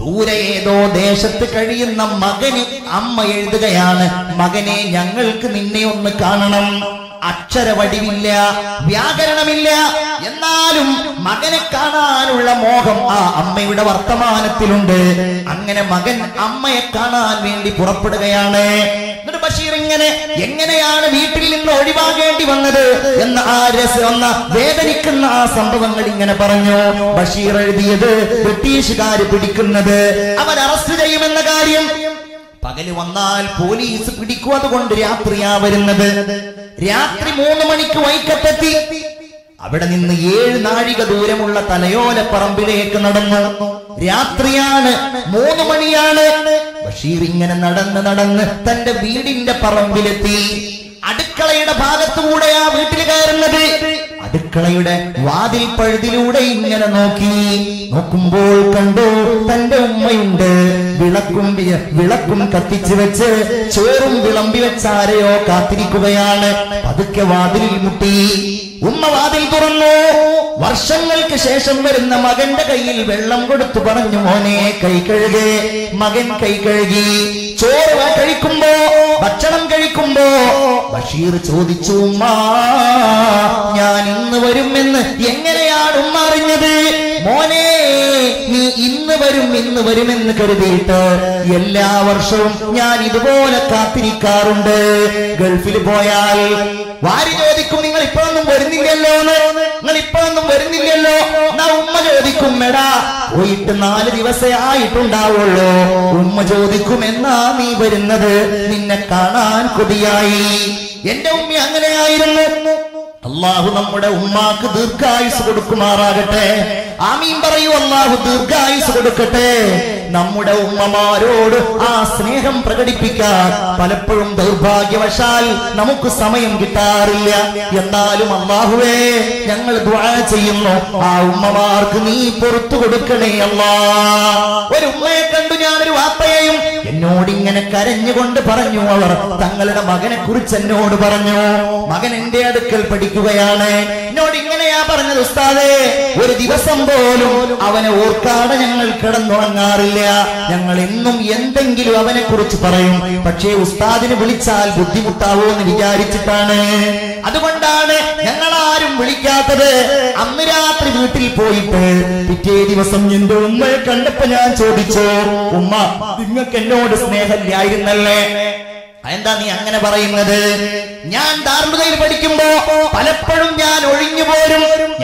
ദൂരേതോ ദേശത്ത് കഴിയുന്ന മകന് അമ്മ എഴുതുകയാണ്, മകനെ ഞങ്ങൾക്ക് നിന്നെ ഒന്ന് കാണണം. അക്ഷരവടിവില്ല, വ്യാകരണമില്ല, എന്നാലും മകനെ കാണാനുള്ള മോഹം ആ അമ്മയുടെ വർത്തമാനത്തിലുണ്ട്. അങ്ങനെ മകൻ അമ്മയെ കാണാൻ വേണ്ടി പുറപ്പെടുകയാണ്. എന്നിട്ട് ബഷീർ ഇങ്ങനെ എങ്ങനെയാണ് വീട്ടിൽ നിന്ന് ഒഴിവാകേണ്ടി വന്നത് എന്ന് ആ രസമെന്ന വേദനിക്കുന്ന ആ സംഭവങ്ങൾ ഇങ്ങനെ പറഞ്ഞു. ബഷീർ എഴുതിയത് ബ്രിട്ടീഷുകാർ പിടിക്കുന്നത്, അവർ അറസ്റ്റ് ചെയ്യുമെന്ന കാര്യം. പകല് വന്നാൽ പോലീസ് പിടിക്കും, അതുകൊണ്ട് രാത്രിയാ വരുന്നത്. രാത്രി 3 മണിക്ക് വൈക്കത്തെത്തി. അവിടെ നിന്ന് 7 നാഴിക ദൂരമുള്ള തലയോലപ്പറമ്പിലേക്ക് നടന്നു. രാത്രിയാണ്, 3 മണിയാണ്. ബഷീർ ഇങ്ങനെ നടന്ന് തന്റെ വീടിന്റെ പറമ്പിലെത്തി. അടുക്കളയുടെ ഭാഗത്തുകൂടെ ആ വീട്ടിൽ കയറുന്നത്, അടുക്കളയുടെ വാതിൽ പഴുതിലൂടെ ഇങ്ങനെ നോക്കി. നോക്കുമ്പോൾ കണ്ടു തന്റെ ഉമ്മയുണ്ട്. വിളക്കും കത്തിച്ചു വെച്ച് ചോറും വിളമ്പി വെച്ചാരെയോ കാത്തിരിക്കുകയാണ്. പതുക്കെ വാതിലിൽ മുട്ടി. ഉമ്മ വാതിൽ തുറന്നു. വർഷങ്ങൾക്ക് ശേഷം വരുന്ന മകന്റെ കയ്യിൽ വെള്ളം കൊടുത്തു പറഞ്ഞു, മോനെ കൈ കഴുകി. മകൻ കൈ കഴുകി. ചോറ് കഴിക്കുമ്പോ, ഭക്ഷണം കഴിക്കുമ്പോ ബഷീർ ചോദിച്ചു, ഉമ്മ ഞാൻ ഇന്ന് വരുമെന്ന് എങ്ങനെയാണ് ഉമ്മ അറിഞ്ഞത്? മോനെ നീ ഇന്ന് വരുമെന്ന് കരുതിയിട്ട് എല്ലാ വർഷവും ഞാൻ ഇതുപോലെ കാത്തിരിക്കാറുണ്ട്. ഗൾഫിൽ പോയാൽ വാരി ചോദിക്കും, നിങ്ങൾ ഇപ്പോഴൊന്നും വരുന്നില്ലല്ലോ, എന്നാ ഉമ്മ ചോദിക്കും, എടാ പോയിട്ട് 4 ദിവസേ ആയിട്ടുണ്ടാവുള്ളൂ. ഉമ്മ ചോദിക്കും, എന്നാ നീ വരുന്നത്? നിന്നെ കാണാൻ കൊതിയായി. എന്റെ ഉമ്മ അങ്ങനെയായിരുന്നു. അള്ളാഹു നമ്മുടെ ഉമ്മാക്ക് ദീർഘായുസ് കൊടുക്കുമാറാകട്ടെ. ആമീൻ പറയൂ. അള്ളാഹു ദീർഘായുസ് കൊടുക്കട്ടെ. നമ്മുടെ ഉമ്മമാരോട് ആ സ്നേഹം പ്രകടിപ്പിക്കാൻ പലപ്പോഴും ദൗർഭാഗ്യവശാൽ നമുക്ക് സമയം കിട്ടാറില്ല. എന്നാലും അള്ളാഹുവേ ഞങ്ങൾ ദുആ ചെയ്യുന്നു, ആ ഉമ്മമാർക്ക് നീ പുറത്തു കൊടുക്കണേ അല്ലാ. ഒരു ഉമ്മയെ കണ്ടു ഞാനൊരു വാപ്പയെയും. എന്നോടിങ്ങനെ കരഞ്ഞുകൊണ്ട് പറഞ്ഞു, അവർ തങ്ങളുടെ മകനെ കുറിച്ച് എന്നോട് പറഞ്ഞു. മകൻ എന്റെ അടുക്കൽ പഠിക്കുകയാണ്. എന്നോട് ഇങ്ങനെയാ പറഞ്ഞത്, ഉസ്താദേ ഒരു ദിവസം പോലും അവനെ ഓർക്കാതെ ഞങ്ങൾ കിടന്നുറങ്ങാറില്ല. ഞങ്ങൾ എന്നും എന്തെങ്കിലും അവനെ കുറിച്ച് പറയും. പക്ഷേ ഉസ്താദിനെ വിളിച്ചാൽ ബുദ്ധിമുട്ടാവോ എന്ന് വിചാരിച്ചിട്ടാണ്, അതുകൊണ്ടാണ് ഞങ്ങൾ ആരും വിളിക്കാത്തത്. അന്ന് രാത്രി വീട്ടിൽ പോയിട്ട് പിറ്റേ ദിവസം എന്റെ ഉമ്മയെ കണ്ടപ്പോ ഞാൻ ചോദിച്ചു, ഉമ്മ നിങ്ങൾക്ക് എന്നോട് സ്നേഹമില്ലായിരുന്നല്ലേ, എന്താ നീ അങ്ങനെ പറയുന്നത്? ഞാൻ ദാറുൽ പഠിക്കുമ്പോ പലപ്പോഴും ഞാൻ ഒഴിഞ്ഞു പോരും,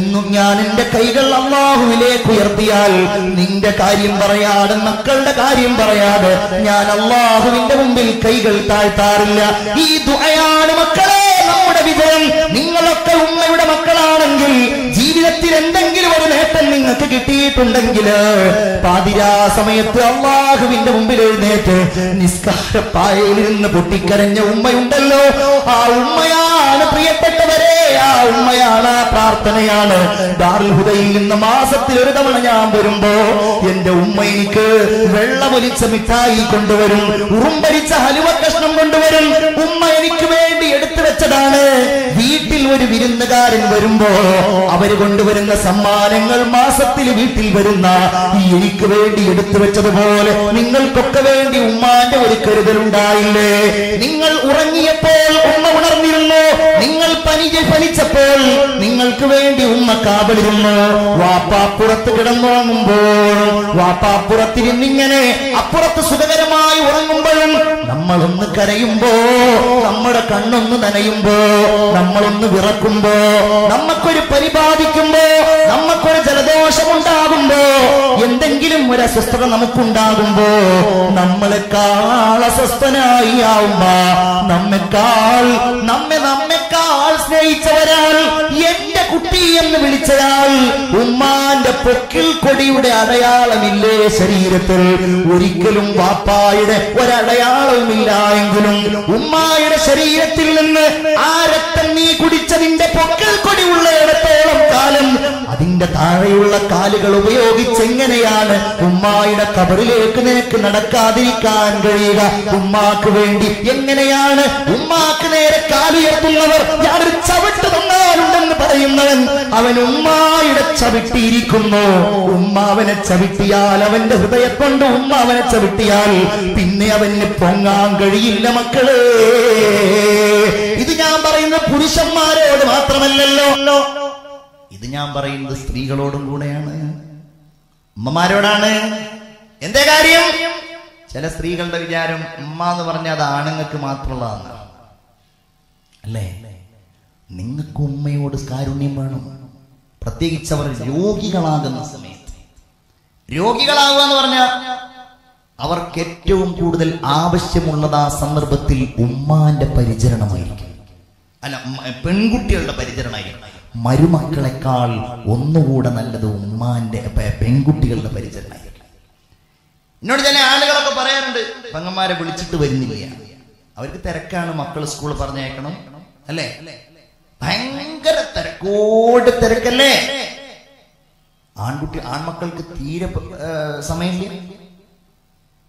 ഇന്നും ഞാൻ എന്റെ കൈകൾ അല്ലാഹുവിലേക്ക് ഉയർത്തിയാൽ നിന്റെ കാര്യം പറയാതെ, മക്കളുടെ കാര്യം പറയാതെ ഞാൻ അല്ലാഹുവിന്റെ മുമ്പിൽ കൈകൾ താഴ്ത്താറില്ല. ഈ ദുആയാണ് മക്കളെ നമ്മുടെ വിജയം. നിങ്ങളൊക്കെ ഉമ്മയുടെ മക്കളാണെങ്കിൽ ജീവിതത്തിൽ എന്തെങ്കിലും ഒരു നേട്ടം നിങ്ങൾക്ക് കിട്ടിയിട്ടുണ്ടെങ്കിൽ പാതിരാ സമയത്ത് അല്ലാഹുവിന്റെ മുമ്പിൽ എഴുന്നേറ്റ് നിസ്കാരപ്പായയിൽ നിന്ന് പൊട്ടിക്കരഞ്ഞ ഉമ്മയുണ്ടല്ലോ, ആ ഉമ്മയാണ് പ്രിയപ്പെട്ടവരെ, ആ ഉമ്മയാണ്, ആ പ്രാർത്ഥനയാണ്. ദാറുൽ ഹുദയിൽ നിന്ന് മാസത്തിൽ ഒരു തവണ ഞാൻ വരുമ്പോ എന്റെ ഉമ്മ എനിക്ക് വെള്ളമൊലിച്ച മിഠായി കൊണ്ടുവരും, ഉറുമ്പരിച്ച ഹലുവ കഷ്ണം കൊണ്ടുവരും. ഉമ്മ എനിക്ക് വേണ്ടി എടുത്തു വെച്ചതാണ്. വീട്ടിൽ ഒരു വിരുന്നുകാരൻ വരുമ്പോ അവര് കൊണ്ടുവരുന്ന സമ്മാനങ്ങൾ മാസത്തിൽ വീട്ടിൽ വരുന്ന ഈ എനിക്ക് വേണ്ടി എടുത്തു വെച്ചതുപോലെ നിങ്ങൾക്കൊക്കെ വേണ്ടി ഉമ്മാന്റെ ഒരു കരുതലുണ്ടായില്ലേ? നിങ്ങൾ ഉറങ്ങിയപ്പോൾ ഉമ്മ ഉണർന്നിരുന്നു, നിങ്ങൾ പനിച്ചപ്പോൾ നിങ്ങൾക്ക് വേണ്ടി ഉമ്മ കാവലിരുന്നു. വാപ്പാപ്പുറത്ത് കിടന്നുറങ്ങുമ്പോൾ, വാപ്പാപ്പുറത്തിരുന്നിങ്ങനെ അപ്പുറത്ത് സുഖകരമായി ഉറങ്ങുമ്പോഴും നമ്മളൊന്ന് കരയുമ്പോ, നമ്മുടെ കണ്ണൊന്ന് നനയുമ്പോ, നമ്മളൊന്ന് വിറക്കുമ്പോ, നമ്മക്കൊരു പരിപാടിക്കുമ്പോ, നമ്മക്കൊരു ജലദോഷമുണ്ടാകുമ്പോ, എന്തെങ്കിലും ഒരു അസ്വസ്ഥത നമുക്കുണ്ടാകുമ്പോ നമ്മളെക്കാൾ അസ്വസ്ഥനായി ആവുമ്പ നമ്മെക്കാൾ സ്നേഹിച്ചവരാൽ എന്റെ കുട്ടി എന്ന് വിളിച്ചയാൾ ഉമ്മാന്റെ Pokil Kodi would Adayala Mille Seriretil, Uriculum Papa, where Adayala Mila in Gulum, Uma in a Seriretil, Aratani Kudichan in the Pokil Kodi would lay a pair of column, Adinda Tariula Kaligalobi, Singanayan, Uma in a Kabrile, Kanakadi Kandriga, Uma Kuvendi, Yenganayan, Uma Kanera Kali, Yarit Sabat to the Nan, Parayaman, Avenuma in a Sabitiri. Umma when it's a bit yala when the Umma when it's a bit yali, Pinea when the Ponga Gari Namakale. Idiamba in the Purishamare or the Matramello Idiamba in the Striga Lord of Gudana Mamaradane in the Garium Chelastrigal the Garum, Mother Varnada Anakamatulana Lay Ningakume would Skyrunimano. Take it over Yogi Galagan Summit. Yogi Galagan, our Ketum Pudel Abishimulada, Summer Batil, Uma and the Parijan American. And a Pengutil the Parijan American. Maruma Kalakal, one the wood and the Uma and the Pengutil the Parijan American. Not an allegorical parent, Pangamara Bulichi to India. I will get a can of Makal School of Parnakanum. Banker, the code, the recale. Aunt Uncle Kathir, some India.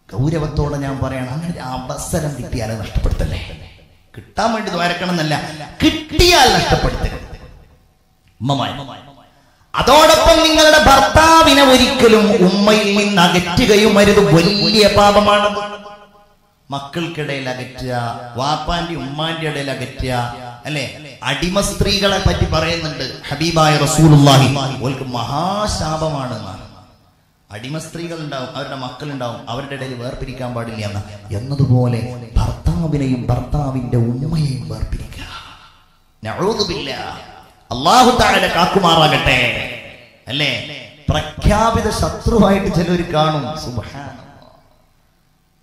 Kaureva told an amber and a ambassador and the Tiara left to Patale. Kitama to the American and the Lap. Kittia left to Patale. Mamma. Adored upon the Barta in a very kilum, Umay Nagatika, you married the Wendia Pabamana. Makal Kadela Getia, Wapandi, Umandia de la Getia. Adima Strigal Patiparan and Habiba Rasulullah, welcome Maha Saba Madana Adima Strigal and Makal and down, our dead Verpicam Badiliana, Yanaduvole, Partabina, Partabin, the Umay Verpica. Narudu Billa, Allah Tara Kakumara Gate, Ale, Prakya with the Satruite Teluricanum, Subhanallah.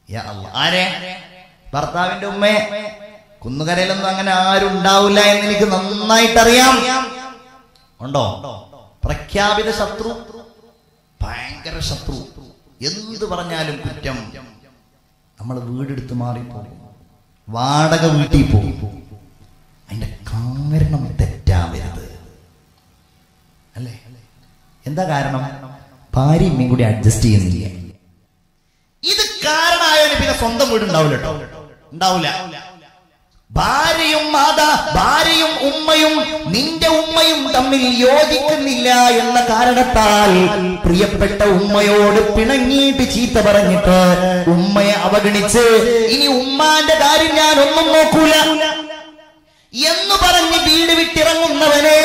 Ya Allah, Are Partabin to me. Kundukarelam angane aarum undavilla ennu enikku nannayittu ariyam undo prakyabida shatru bhayangara shatru endu paranjalum kutham nammal veedu eduthu mari pogum vaadaka veetti pogum adinde kaaranam thettavirudhu alle endha kaaranam paari immum kudi adjust cheyyunnilla idu kaaranayone pinne sondam veedu undavilla ട്ടോ undavilla Barium Mada, Barium Ummayum, Ninja Ummayum, Tamil Yodikanilla, and the Karanatal, Priyapetta Ummayo, Pinani, Pichita Baranita, Ummaya Abaganice, in Umma and the Darina, Ummakula, Yenu Barani Bid with Tiranum Navane,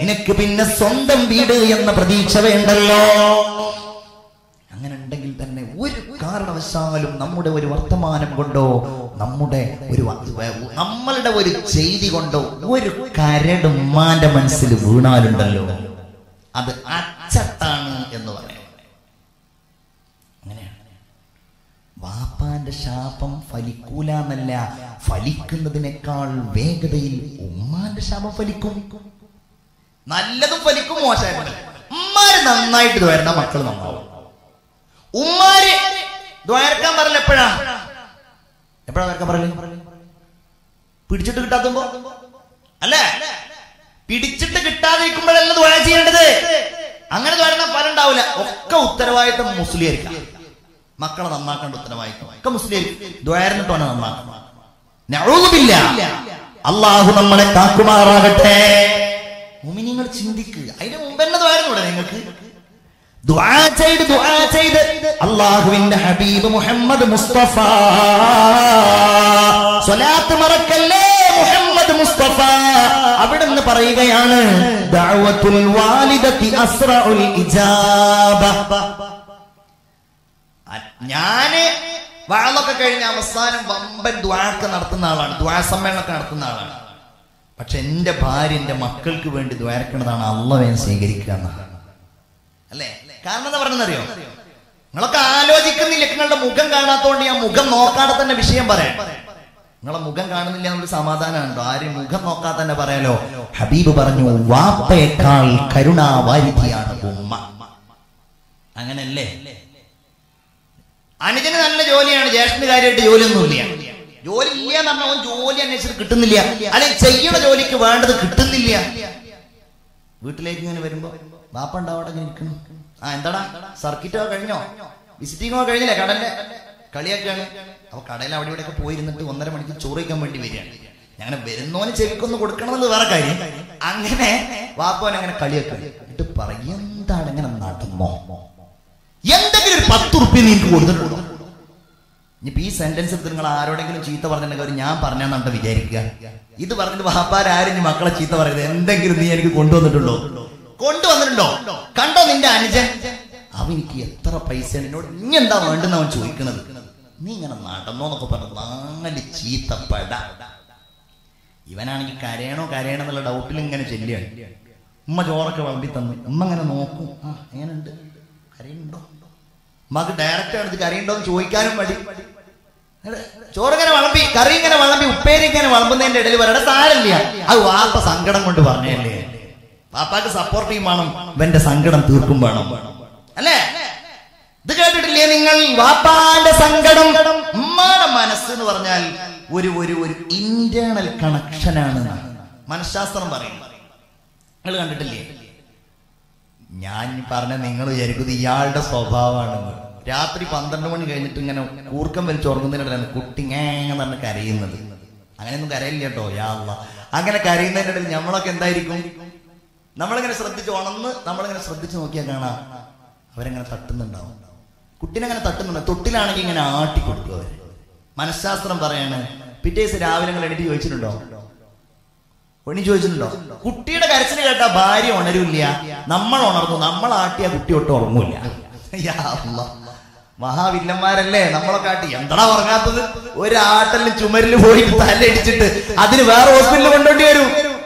Minakupin the Sondam Bid, Yana Pradicha and the law. With Karna Sangalum, Namuda with Vartaman and Gondo, Namuda with Amalda with Jaydi Gondo, with carried Mandaman Silvuna and the Lord. At the Achatan in the way. Vapa and the Shapam, Falicula and La, Falicula the Nekal, Vegadil, Uman the Shapa Falicum. Not let the Falicum was at Marna night to the Namakalama. Umari, do I recover Lepera? A brother cover Pitched the Tatumbo? Alas, Pitched the guitar, the Kumala, the Wazi and the day. I'm going to go to Paranda, Coteravite, Muslirica, Makana, Makan, Taravite, Comuslir, do I earn Tona? Narubilla, Allah, who the Malaka Kumara, meaning a chindic. I don't know. Dua said, Allah win the Habib Muhammad Mustafa. Salat Marakale, Muhammad Mustafa. Abidan the Paragayana, Dawatul Walidati Asra ul Ijaba. Nyane, Valaka Karina was son of Bamba Duaka Nartanalan, Duasamana Kartanalan. But in the party in the Makal Kuban to Duakan, Allah and Sigirikana. Karma the Varnario. Naka, I logically look at the Mugan Gana Tonia, Mugan Noka than a Vishambare. നിങ്ങളെ മുഖം കാണുന്നില്ല എന്നുള്ള സമാധാനമുണ്ടോ? ആരും മുഖം നോക്കാതെ തന്നെ പറയാലോ. ഹബീബ് പറഞ്ഞു, വാപ്പയേക്കാൾ കരുണാവാരിധിയാണ് ഉമ്മ. അങ്ങനല്ലേ? അനുജന് നല്ല ജോലിയാണ്, ജ്യേഷ്ഠന് കാര്യമായിട്ട് ജോലിയൊന്നുമില്ല. ജോലി ഇല്ല എന്ന് പറഞ്ഞാൽ അവൻ ജോലി അന്വേഷിച്ചിട്ട് കിട്ടുന്നില്ല, അല്ലെങ്കിൽ ചെയ്യണ ജോലിക്ക് വേണ്ടത് കിട്ടുന്നില്ല. വീട്ടിലേക്ക് ഇങ്ങനെ വരുമ്പോ വാപ്പ ഉണ്ടാവട്ടെ നിൽക്കുന്നു. ആ എന്താടാ, സർക്കിറ്റോ കഴിഞ്ഞോ, വിസിറ്റിങ്ങോ കഴിഞ്ഞില്ലേ, കടലിലെ കളിയൊക്കെയാണ്. അപ്പൊ കടയിൽ അവിടെ ഇവിടെയൊക്കെ പോയിരുന്നിട്ട് 1.5 മണിക്ക് ചോറ് കഴിക്കാൻ വേണ്ടി വരികയാണ്. അങ്ങനെ വരുന്നവന് ചെവിക്കൊന്ന് കൊടുക്കണമെന്നുള്ളത് വേറെ കാര്യം. അങ്ങനെ വാപ്പവൻ അങ്ങനെ കളിയൊക്കെ എന്നിട്ട് പറയും, എന്താണ് ഇങ്ങനെ നടന്നോ, എന്തെങ്കിലും ഒരു 10 ഉറുപ്പ്യ നീക്ക് കൊടുത്തിട്ടുണ്ടോ? ഇനിയിപ്പോ ഈ സെന്റൻസ് നിങ്ങൾ ആരോടെങ്കിലും ചീത്ത പറഞ്ഞിട്ടുണ്ടെങ്കിൽ അവർ ഞാൻ പറഞ്ഞാന്നാണ് വിചാരിക്കുക. ഇത് പറഞ്ഞിട്ട് വാപ്പാരാരും ഇനി മക്കളെ ചീത്ത പറയരുത്. എന്തെങ്കിലും നീ എനിക്ക് കൊണ്ടുവന്നിട്ടുണ്ടോ? കൊണ്ടുവന്നിട്ടുണ്ടോ? കണ്ടോ നിന്റെ അനുജൻ, അവനിക്ക് എത്ര പൈസ എന്നോട് നീ എന്താ വേണ്ടെന്ന് അവൻ ചോദിക്കുന്നത്, നീ ഇങ്ങനെ നടന്നോന്നൊക്കെ പറഞ്ഞു നാല് ചീത്തപ്പട. ഇവനാണെങ്കിൽ കരയണോ എന്നുള്ള ഡൗട്ടിൽ ഇങ്ങനെ ചെല്ലുകയാണ്. ഉമ്മ ചോറൊക്കെ വളമ്പി തന്നു. ഉമ്മ ഇങ്ങനെ നോക്കും, ആ എങ്ങനെയുണ്ട്, കരയുണ്ടോ? ഉമ്മക്ക് ഡയറക്റ്റ് ആണെന്ന് കരയുണ്ടോ എന്ന് ചോദിക്കാനും മടി. ചോറിങ്ങനെ വളമ്പി, കറി ഇങ്ങനെ വളമ്പി, ഉപ്പേരി ഇങ്ങനെ വളമ്പുന്നതിന്റെ ഇടയിൽ വരടെ താരല്ല. അത് വാപ്പ സങ്കടം കൊണ്ട് പറഞ്ഞല്ലേ. വാപ്പാക്ക് സപ്പോർട്ട് ചെയ്യും വേണം, ഇവന്റെ സങ്കടം തീർക്കും വേണം അല്ലേ? ഇത് കേട്ടിട്ടില്ലേ നിങ്ങൾ? വാപ്പാന്റെ സങ്കടം. ഉമ്മാടെ മനസ്സ് എന്ന് പറഞ്ഞാൽ ഒരു ഒരു ഒരു ഇന്റേണൽ കണക്ഷനാണ് മനഃശാസ്ത്രം പറയുന്നത്. നിങ്ങൾ കണ്ടിട്ടില്ലേ? ഞാൻ പറഞ്ഞ നിങ്ങൾ വിചാരിക്കുന്നത് ഇയാളുടെ സ്വഭാവമാണ്. രാത്രി 12 മണി കഴിഞ്ഞിട്ട് ഇങ്ങനെ കൂർക്കം വലിച്ചുറങ്ങുന്നതിനിടയിലാണ് കുട്ടി ഇങ്ങനെ കരയുന്നത്. അങ്ങനെയൊന്നും കരയില്ല കേട്ടോ. അങ്ങനെ കരയുന്നതിനിടയിൽ നമ്മളൊക്കെ എന്തായിരിക്കും? നമ്മളിങ്ങനെ ശ്രദ്ധിച്ച് ഉണന്ന് നമ്മളിങ്ങനെ ശ്രദ്ധിച്ച് നോക്കിയാൽ കാണാം അവരങ്ങനെ തട്ടുന്നുണ്ടാവും. കുട്ടീനങ്ങനെ തട്ടുന്നുണ്ട്. തൊട്ടിലാണെങ്കിൽ ഇങ്ങനെ ആട്ടി കൊടുക്കും അവർ. മനഃശാസ്ത്രം പറയാണ്. പിറ്റേ ദിവസം രാവിലെ നിങ്ങൾ എണീറ്റ് ചോദിച്ചിട്ടുണ്ടോ? എണീറ്റ് ചോദിച്ചിട്ടുണ്ടോ? കുട്ടിയുടെ കരച്ചിൽ കേട്ടാ ഭാര്യ ഉണരൂല്ല. നമ്മൾ ഉണർന്നു. നമ്മൾ ആട്ടിയ കുട്ടി ഒട്ടും ഉറങ്ങൂല്ല. മഹാവില്ലന്മാരല്ലേ നമ്മളൊക്കെ ആട്ടി. എന്താടാ ഉറങ്ങാത്തത്? ഒരാട്ടലിന് ചുമരിൽ പോയി തല്ലടിച്ചിട്ട് അതിന് വേറെ ഹോസ്പിറ്റലിൽ കൊണ്ടുവേണ്ടി വരും.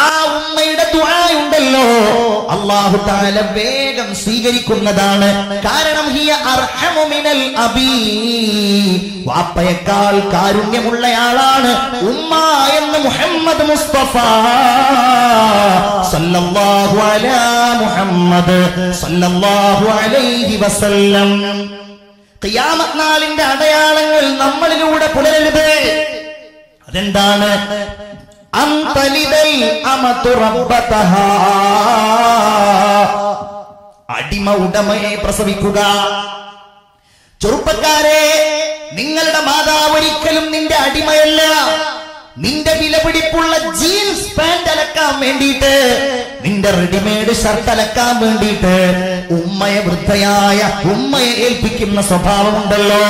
ആ ഉമ്മയുടെ ദുആ ഉണ്ടല്ലോ, അല്ലാഹു തആല വേഗം സ്വീകരിക്കുന്നതാണ്. കാരണം ഹിയ അർഹമു മിനൽ അബീ, വാപ്പയേക്കാൾ കാരുണ്യമുള്ളയാളാണ് ഉമ്മ എന്ന് മുഹമ്മദ് മുസ്തഫ സല്ലല്ലാഹു അലാ മുഹമ്മദ് സല്ലല്ലാഹു അലൈഹി വസല്ലം. ഖിയാമത്ത് നാളിന്റെ അടയാളങ്ങൾ നമ്മളിലൂടെ പുലരരുത്. അതെന്താണ്? അടിമ ഉടമയെ പ്രസവിക്കുക. ചെറുപ്പക്കാരെ, നിങ്ങളുടെ മാതാവ് ഒരിക്കലും നിന്റെ അടിമയല്ല. നിന്റെ വിലപിടിപ്പുള്ള ജീൻസ് പാന്റ് അലക്കാൻ വേണ്ടിയിട്ട്, നിന്റെ റെഡിമെയ്ഡ് ഷർട്ട് അലക്കാൻ വേണ്ടിയിട്ട് ഉമ്മയെ, വൃദ്ധയായ ഉമ്മയെ ഏൽപ്പിക്കുന്ന സ്വഭാവം ഉണ്ടല്ലോ,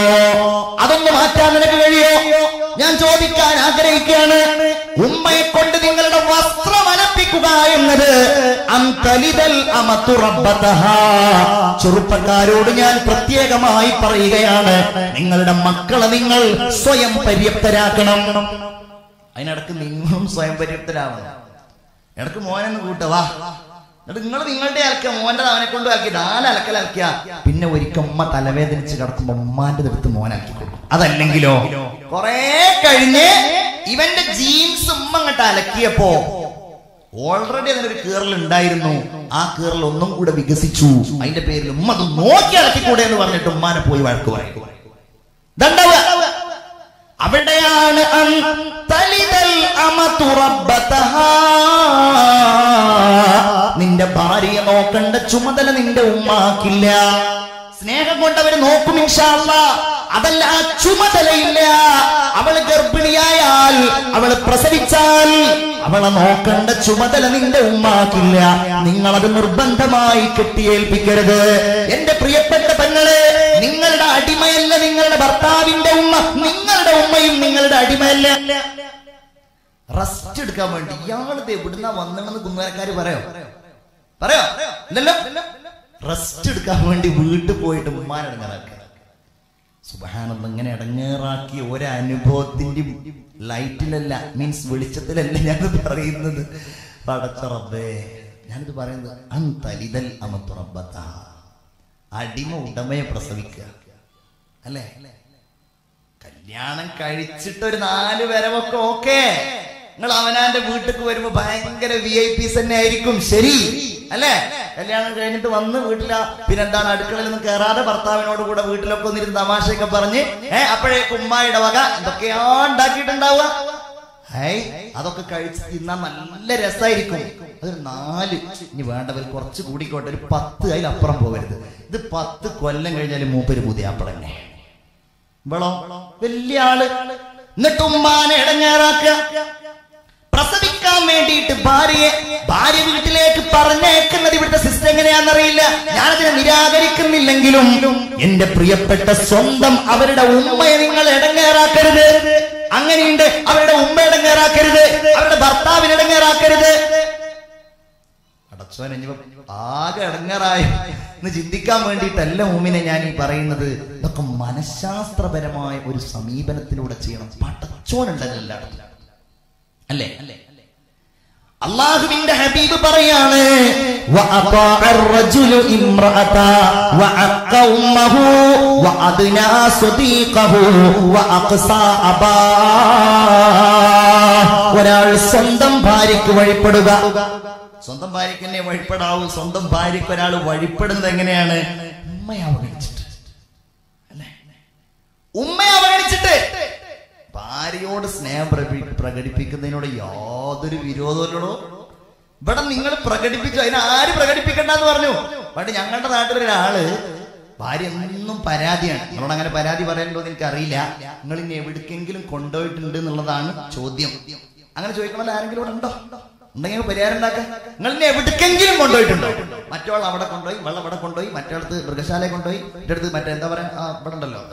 അതൊന്ന് മാറ്റാൻ നിനക്ക് കഴിയോ? ഞാൻ ചോദിക്കാൻ ആഗ്രഹിക്കുകയാണ്. ഉമ്മയെ കൊണ്ട് നിങ്ങളുടെ വസ്ത്രം അലപ്പിക്കുക എന്നത് ചെറുപ്പക്കാരോട് ഞാൻ പ്രത്യേകമായി പറയുകയാണ്. നിങ്ങളുടെ മക്കളെ നിങ്ങൾ സ്വയം പര്യാപ്തരാക്കണം. അതിനിടക്ക് നിങ്ങളും സ്വയം പര്യാപ്തരാവണം. ഇടക്ക് മോനെന്ന് കൂട്ടവാ, എന്നിട്ട് നിങ്ങൾ നിങ്ങളുടെ അലക്കുക, മോൻ്റെ അവനെ കൊണ്ട് അലക്കി നാലലക്കൽ അലക്കുക. പിന്നെ ഒരിക്കൽ ഉമ്മ തലവേദനിച്ച് കിടക്കുമ്പോ ഉമ്മാന്റെ അടുത്ത് മോനാക്കി കൊടുക്കും. അതല്ലെങ്കിലോ കൊറേ കഴിഞ്ഞ് ഇവന്റെ ജീൻസ് ഉമ്മ അങ്ങോട്ട് അലക്കിയപ്പോ ഓൾറെഡി അതിനൊരു കീറൽ ഉണ്ടായിരുന്നു. ആ കീറൽ ഒന്നും കൂടെ വികസിച്ചു. അതിന്റെ പേരിൽ ഉമ്മ അത് നോക്കി അലക്കിക്കൂടെ എന്ന് പറഞ്ഞിട്ട് ഉമ്മാനെ പോയി വഴക്ക് പറയും. ഇതുണ്ടാവുക അവിടെയാണ് നിന്റെ ഭാര്യയെ നോക്കേണ്ട ചുമതല നിന്റെ ഉമ്മാക്കില്ല. സ്നേഹം കൊണ്ട് അവര് നോക്കും ഇൻഷാ അല്ലാഹ്. അതല്ല, ആ ചുമതലയില്ല. അവള് ഗർഭിണിയായാൽ, അവള് പ്രസവിച്ചാൽ അവളെ നോക്കേണ്ട ചുമതല നിന്റെ ഉമ്മാക്കില്ല. നിങ്ങളത് നിർബന്ധമായി കെട്ടിയേൽപ്പിക്കരുത്. എന്റെ പ്രിയപ്പെട്ട പെങ്ങളെ, നിങ്ങളുടെ അടിമയല്ല നിങ്ങളുടെ ഭർത്താവിന്റെ ഉമ്മ. നിങ്ങളുടെ ഉമ്മയും നിങ്ങളുടെ അടിമയല്ല. റെസ്റ്റ് എടുക്കാൻ വേണ്ടി ഇയാളത് എവിടുന്നാ വന്നണമെന്ന് കുന്നുകാരക്കാര് പറയോ റെസ്റ്റ് എടുക്കാൻ വേണ്ടി വീട്ടിൽ പോയിട്ട് ഉമ്മാനടങ്ങാനൊക്കെ Subhanallah mengenai dengar aki orang anu botin di light lelak means beri cete lelak. Yang tu parin tu, pada cerabeh. Yang tu parin tu, antalidal amatur abbatah. Adimu udahmaya prasavikya. Alah, kalyangan kari citer nalu beramak okay. Nalawanan deh buat aku beribu bayangkan VIP seni erikum seri, alah, alah, orang ini tu bandar buat la, pinandan ada kerana mereka rada pertama orang buat buat la, kau ni rendah masih kebaranya, apade kumai dawaga, tapi on daki tendawa, hey, aduk kait inna malle rasa erikum, ader nali, ni bandar beri korci gudi korter, 10 ayat peram boleh tu, itu 10 kualeng orang jadi mau peribudi apade ni, berdo, beli alat, netumma ni orang ni. Prasadikka mendit bahari bintilek parnek nadi bintil sistemnya yang nariila. Yang ada miragarikan ni lenggilum. Inde priya petta sondam aberida umma yang inggal edangnya rakeride. Angin inde aberida umma edangnya rakeride. Aberida barta bin edangnya rakeride. Ada cuman ni juga agak edangnya ray. Najindika mendit tellle umine jani parain nade. Takkan manusiastra beramai urus sami benatil udah cium. Patat cuman ada lelak. Allah minda Habib berayane, wa ata al-rajul imraata, wa akaumahu, wa adna sudiqahu, wa aqsa abah. Orang sondam barik wadipaduga. Sondam barik ni wadipadu, sondam barik orang wadipadan dengan ni. Ummaya wadipat. Ummaya wadipat. Pariod snap pragadipik dengan orang yaudur virodo lolo, bukan ninggal pragadipik aja, na hari pragadipik kan ada baru, bukan yang kita ada ni ada, pari annum parayadian, orang orang parayadi baru ni kari lah, ngalih ni evit kengkilan kondo itu ni nolak dah, chodiam, angan chodiam mana hari kilo orang Nengok perayaan nak, ngal ni evit kengkilan kondo itu, macam orang awal kondo, malah orang kondo, macam orang tu berkesalahan kondo, terus macam entah baru, ah, bukan dalam.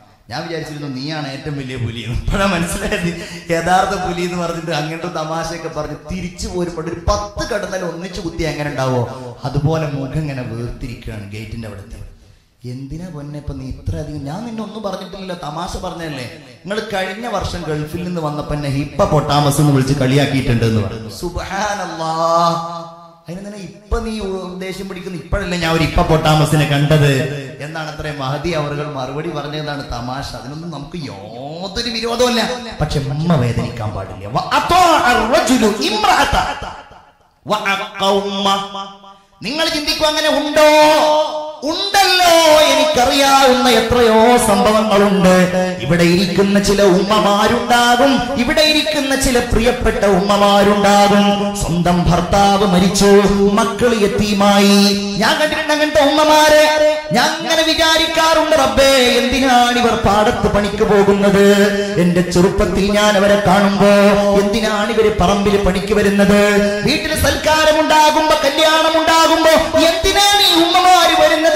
Yang biasa itu niya na itu milih puliok. Pada manusia ni, kedar tu puliok itu marah itu anggen tu tamasya keparanya tiricu boleh pergi, patta kadang dalu unni cukuti anggenan dawo. Aduhbola mungkin kan aku berterikan gate ini berita. Yang dina buatnya panik terus adik, jangan ini orang tu baru ni tulis tamasha baru ni le. Nada kaidenya version girlfriend ini bandar punya hippa potam asam mulci kaliya kita itu. Subhanallah. Ayat ini hippa ni desi mudi kan hippa le, jangan hippa potam asam ni kanda de. Yang dana terus mahdi awal kalau marwadi baru ni dana tamasha. Ini orang tu yang tu ni video tu ni. Pache mama berdiri kambar dia. Wa ator arrojulu imrata. Wa akaumah. Ninggal jindik wangannya hundo, undallo, ini karya unda yatrayo sambalan malunde. Ibu daya ikunna cila umma marundagum, ibu daya ikunna cila priya petta umma marundagum. Sondam bharta marichu, makkal yati mai. Yang katiran nangan to umma mare, yang katiran bijari karunda rabbe. Yendina ani ber padat panikku bogunade, ende curupatinya nebere kanumbo. Yendina ani beri parambile panikku berinade. Biitle selkar mundagum, bakaliana mundagum. Yantina ni umma mari beringat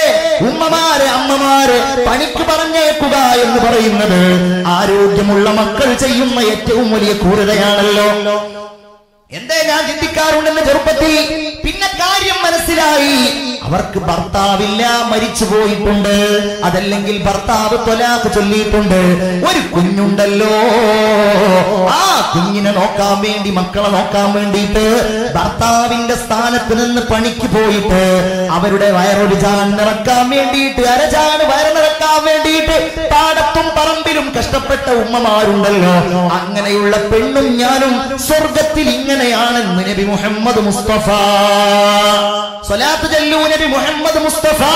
Umma mare, amma mare, panik barangnya kuda yang beringat. Arif jemulla maklul cahaya yaitu umulia kuradayan allah. Hendaknya jangan jendikarunan menjerupati pinna karya manusiai. Awak berta bilnya maricu boi punde, adal lenggil berta abu tolak juli punde. Orang kunjung dalo, kunjina nokamen di maklul nokamen di te. Berta bindastan punan panik boi te. Awak udah wayar udah jalan nerakamen di te, ada jalan wayar nerakamen di te. Pada tum param bilum kastapetta umma marun dalo. Anganai ulah pendum nyanum surgatiling. Nayaan Nabi Muhammad Mustafa. Salat jallu Nabi Muhammad Mustafa.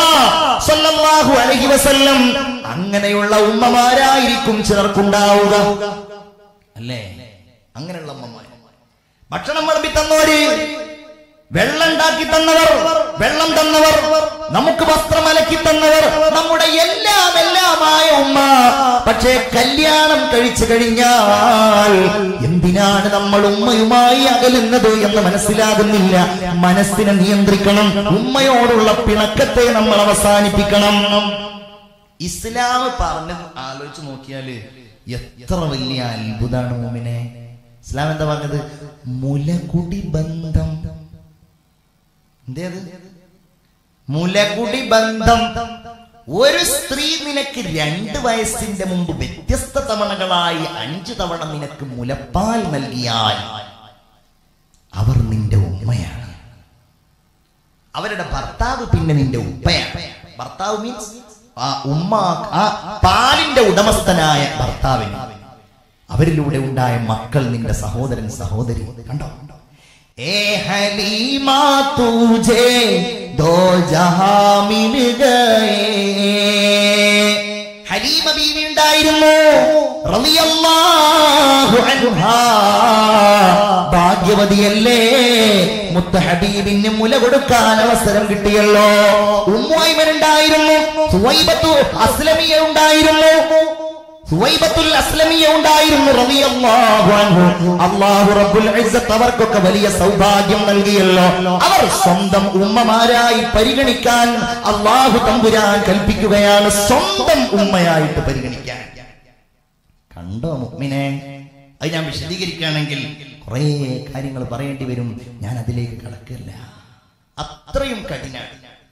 സല്ലല്ലാഹു അലൈഹി വസല്ലം അങ്ങനെയുള്ള ഉമ്മമാരായിരിക്കും ചിലർക്കുണ്ടാവുക അല്ലേ. അങ്ങനെയുള്ള ഉമ്മമാർ ഭക്ഷണം വിളമ്പി തന്നവര്, വെള്ളം ഉണ്ടാക്കി തന്നവർ, വെള്ളം തന്നവർ, നമുക്ക് വസ്ത്രം അലക്കി തന്നവർ, നമ്മുടെ എല്ലാമായ ഉമ്മ. പക്ഷേ കല്യാണം കഴിച്ചു കഴിഞ്ഞാൽ എന്തിനാണ് നമ്മൾ ഉമ്മയുമായി അകലുന്നത് എന്ന് മനസ്സിലാകുന്നില്ല. മനസ്സിനെ നിയന്ത്രിക്കണം, ഉമ്മയോടുള്ള പിണക്കത്തെ നമ്മൾ അവസാനിപ്പിക്കണം. ഇസ്ലാം പറഞ്ഞ ആലോചിച്ച് നോക്കിയാല് എത്ര വലിയ അത്ഭുതമാണ് മോമിനെ. ഇസ്ലാം എന്താ പറഞ്ഞത്? മുലകുടി ബന്ധം. എന്തേത്? മുലകുടി ബന്ധം. ഒരു സ്ത്രീ നിനക്ക് 2 വയസ്സിന്റെ മുമ്പ് വ്യത്യസ്ത തവണകളായി 5 തവണ നിനക്ക് മുലപ്പാൽ നൽകിയാൽ അവർ നിന്റെ ഉമ്മയാണ്. അവരുടെ ഭർത്താവ് പിന്നെ നിന്റെ ഉപ്പയാണ്. ഭർത്താവ് മീൻസ് ആ ഉമ്മ, ആ പാലിന്റെ ഉടമസ്ഥനായ ഭർത്താവിന്. അവരിലൂടെ ഉണ്ടായ മക്കൾ നിന്റെ സഹോദരൻ സഹോദരി. കണ്ടോ? ए हलीमा तुझे 2 जहां मिल गए. हलीमा बीवी ഉണ്ടായിരുന്നു റളിയല്ലാഹു അൻഹാ. ഭാഗ്യവതിയല്ലേ, മുത്ത ഹബീബിന് മുല കൊടുക്കാൻ അവസരം കിട്ടിയല്ലോ. ഉമ്മൈമൻ ഉണ്ടായിരുന്നു, സുവൈബത്തു അസ്ലമിയ ഉണ്ടായിരുന്നു, സുവൈബത്തുൽ അസ്ലമിയ ഉണ്ടായിരുന്നു റളിയല്ലാഹു അൻഹു. അല്ലാഹു റബ്ബുൽ ഇസ്സത്ത് അവർക്കൊക്കെ വലിയ സൗഭാഗ്യം നൽകിയല്ലോ. അവർ സ്വന്തം ഉമ്മമാരായി പരിഗണിക്കാൻ അല്ലാഹു തമ്പുരാൻ കൽപ്പിക്കുകയാണ്, സ്വന്തം ഉമ്മയായിട്ട് പരിഗണിക്കാൻ. കണ്ടോ മുഅ്മിനെ? അത് ഞാൻ വിശദീകരിക്കുകയാണെങ്കിൽ കുറേ കാര്യങ്ങൾ പറയേണ്ടി വരും, ഞാൻ അതിലേക്ക് കടക്കില്ല. അത്രയും കഠിനാണ്.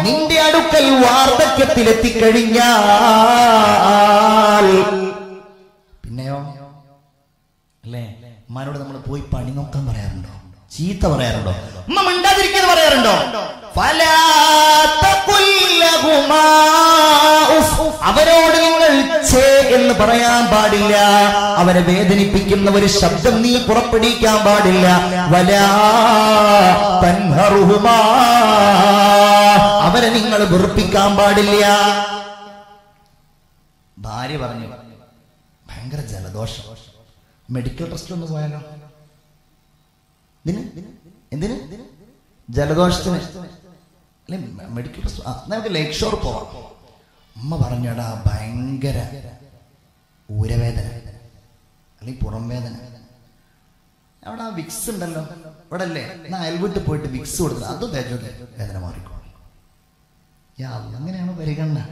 നിന്റെ അടുക്കൽ വാർദ്ധക്യത്തിലെത്തിക്കഴിഞ്ഞാൽ പിന്നെയോ അല്ലേ, ഉമ്മാനോട് നമ്മൾ പോയി പണി നോക്കാൻ പറയാറുണ്ടോ? ചീത്ത പറയാറുണ്ടോ? ഉമ്മ മിണ്ടാതിരിക്കാൻ പറയാറുണ്ടോ? അവരോട് നിങ്ങൾ ചേ എന്ന് പറയാൻ പാടില്ല. അവരെ വേദനിപ്പിക്കുന്ന ഒരു ശബ്ദം നീ പുറപ്പെടുവിക്കാൻ പാടില്ല. വലാ തൻഹറുഹുമാ, അവരെ നിങ്ങൾ വെറുപ്പിക്കാൻ പാടില്ല. ഭാര്യ പറഞ്ഞു, ഭയങ്കര ജലദോഷം, മെഡിക്കൽ ടെസ്റ്റ് ഒന്ന് പോയാലോ? എന്തിന്? ജലദോഷത്തിന് അല്ലെ മെഡിക്കൽ ടെസ്റ്റ്? നമുക്ക് ലേക്ക് ഷോർ പോവാം. അമ്മ പറഞ്ഞടാ, ഭയങ്കര ഊരവേദന അല്ലെങ്കിൽ പുറം വേദന. അവിടെ ആ വിക്സ് ഉണ്ടല്ലോ ഇവിടെ അല്ലേ, അയൽവീട്ടിൽ പോയിട്ട് വിക്സ് കൊടുത്തു, അതും വേദന മാറിക്കോളൂ. يا الله أنا بريكنا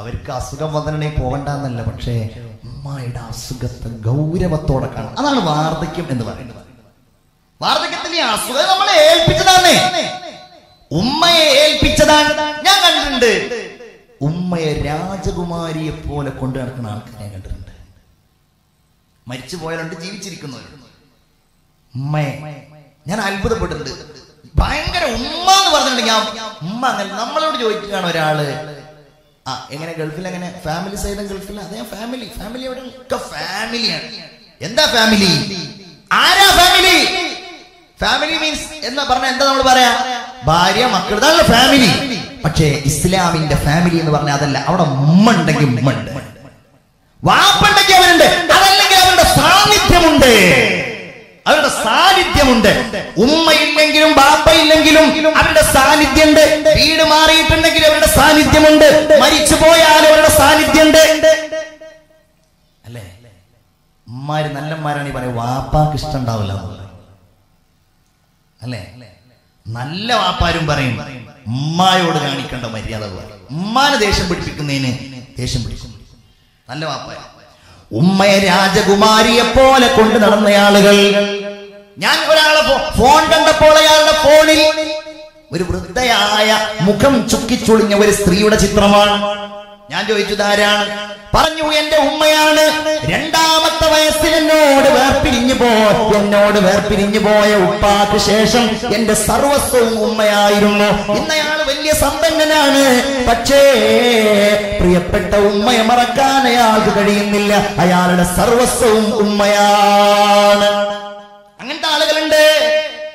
أمريكا سوكا مدرني بواندا من لبتشي ما يدا سوكا تغويرة بتورا كان أنا واردك يوم إندبار واردك تلي أسوكا ما ملأ هيل بيتشدانه أمّا هيل بيتشدان يا عندند أمّا രാജകുമാരി പോലെ കൊണ്ടുനടക്കുന്ന ആൾക്കാരെ കണ്ടിട്ടുണ്ട് മരിച്ചു പോയവരുണ്ട് ജീവിച്ചിരിക്കുന്നവരുണ്ട് ഉമ്മയെ ഞാൻ അത്ഭുതപ്പെട്ടിട്ടുണ്ട് ഭയങ്കര ഉമ്മ എന്ന് പറഞ്ഞിട്ടുണ്ടെങ്കിൽ ഉമ്മ അങ്ങനെ നമ്മളോട് ചോദിക്കുകയാണ് ഒരാള് ആ എങ്ങനെ ഗൾഫിൽ എങ്ങനെ ഫാമിലി സൈഡും ഗൾഫിൽ അതേ ഫാമിലി ഫാമിലി ഒക്കെ ഫാമിലിയാണ് എന്താ ഫാമിലി ആരാ ഫാമിലി ഫാമിലി മീൻസ് എന്ന് പറഞ്ഞാൽ എന്താ നമ്മൾ പറയാ ഭാര്യ മക്കൾ ഇതാണ് ഫാമിലി പക്ഷേ ഇസ്ലാമിന്റെ ഫാമിലി എന്ന് പറഞ്ഞാൽ അതല്ല അവിടെ ഉമ്മ ഉണ്ടെങ്കിൽ ഉമ്മ ഉണ്ട് വാപ്പ ഉണ്ടെങ്കിൽ അവനുണ്ട് അതല്ലെങ്കിൽ അവരുടെ സാന്നിധ്യമുണ്ട് അവരുടെ സാന്നിധ്യമുണ്ട് ഉമ്മയില്ലെങ്കിലും ബാപ്പയില്ലെങ്കിലും അവരുടെ സാന്നിധ്യമുണ്ട് വീട് മാറിയിട്ടുണ്ടെങ്കിൽ അവരുടെ സാന്നിധ്യമുണ്ട് മരിച്ചു പോയാൽ അവരുടെ സാന്നിധ്യമുണ്ട് അല്ലേ ഉമ്മാര് നല്ലന്മാരാണ് പറയും വാപ്പാക്ക് ഇഷ്ടം ഉണ്ടാവില്ല അല്ലേ നല്ല വാപ്പാരും പറയും ഉമ്മായോട് കാണിക്കേണ്ട മര്യാദ പോലെ ഉമ്മാനെ ദേഷ്യം പിടിപ്പിക്കുന്നതിന് ദേഷ്യം പിടിക്കും നല്ല വാപ്പായ ഉമ്മയെ രാജകുമാരിയെ പോലെ കൊണ്ട് നടന്ന ആളുകൾ ഞാൻ ഒരാളെ ഫോൺ കണ്ടപ്പോൾ അയാളുടെ ഫോണിൽ ഒരു വൃദ്ധയായ മുഖം ചുക്കിച്ചുളിഞ്ഞ ഒരു സ്ത്രീയുടെ ചിത്രമാണ് ഞാൻ ചോദിച്ചു ആരാണ് പറഞ്ഞു എന്റെ ഉമ്മയാണ് രണ്ടാമത്തെ വയസ്സിൽ എന്നോട് വേർപിരിഞ്ഞു പോയ ഉപ്പാക്ക് ശേഷം എന്റെ സർവസ്വവും ഉമ്മയായിരുന്നു ഇന്നയാള് വലിയ സമ്പന്നനാണ് പക്ഷേ പ്രിയപ്പെട്ട ഉമ്മയെ മറക്കാൻ അയാൾക്ക് കഴിയുന്നില്ല അയാളുടെ സർവസ്വവും ഉമ്മയാണ് അങ്ങനത്തെ ആളുകളുണ്ട്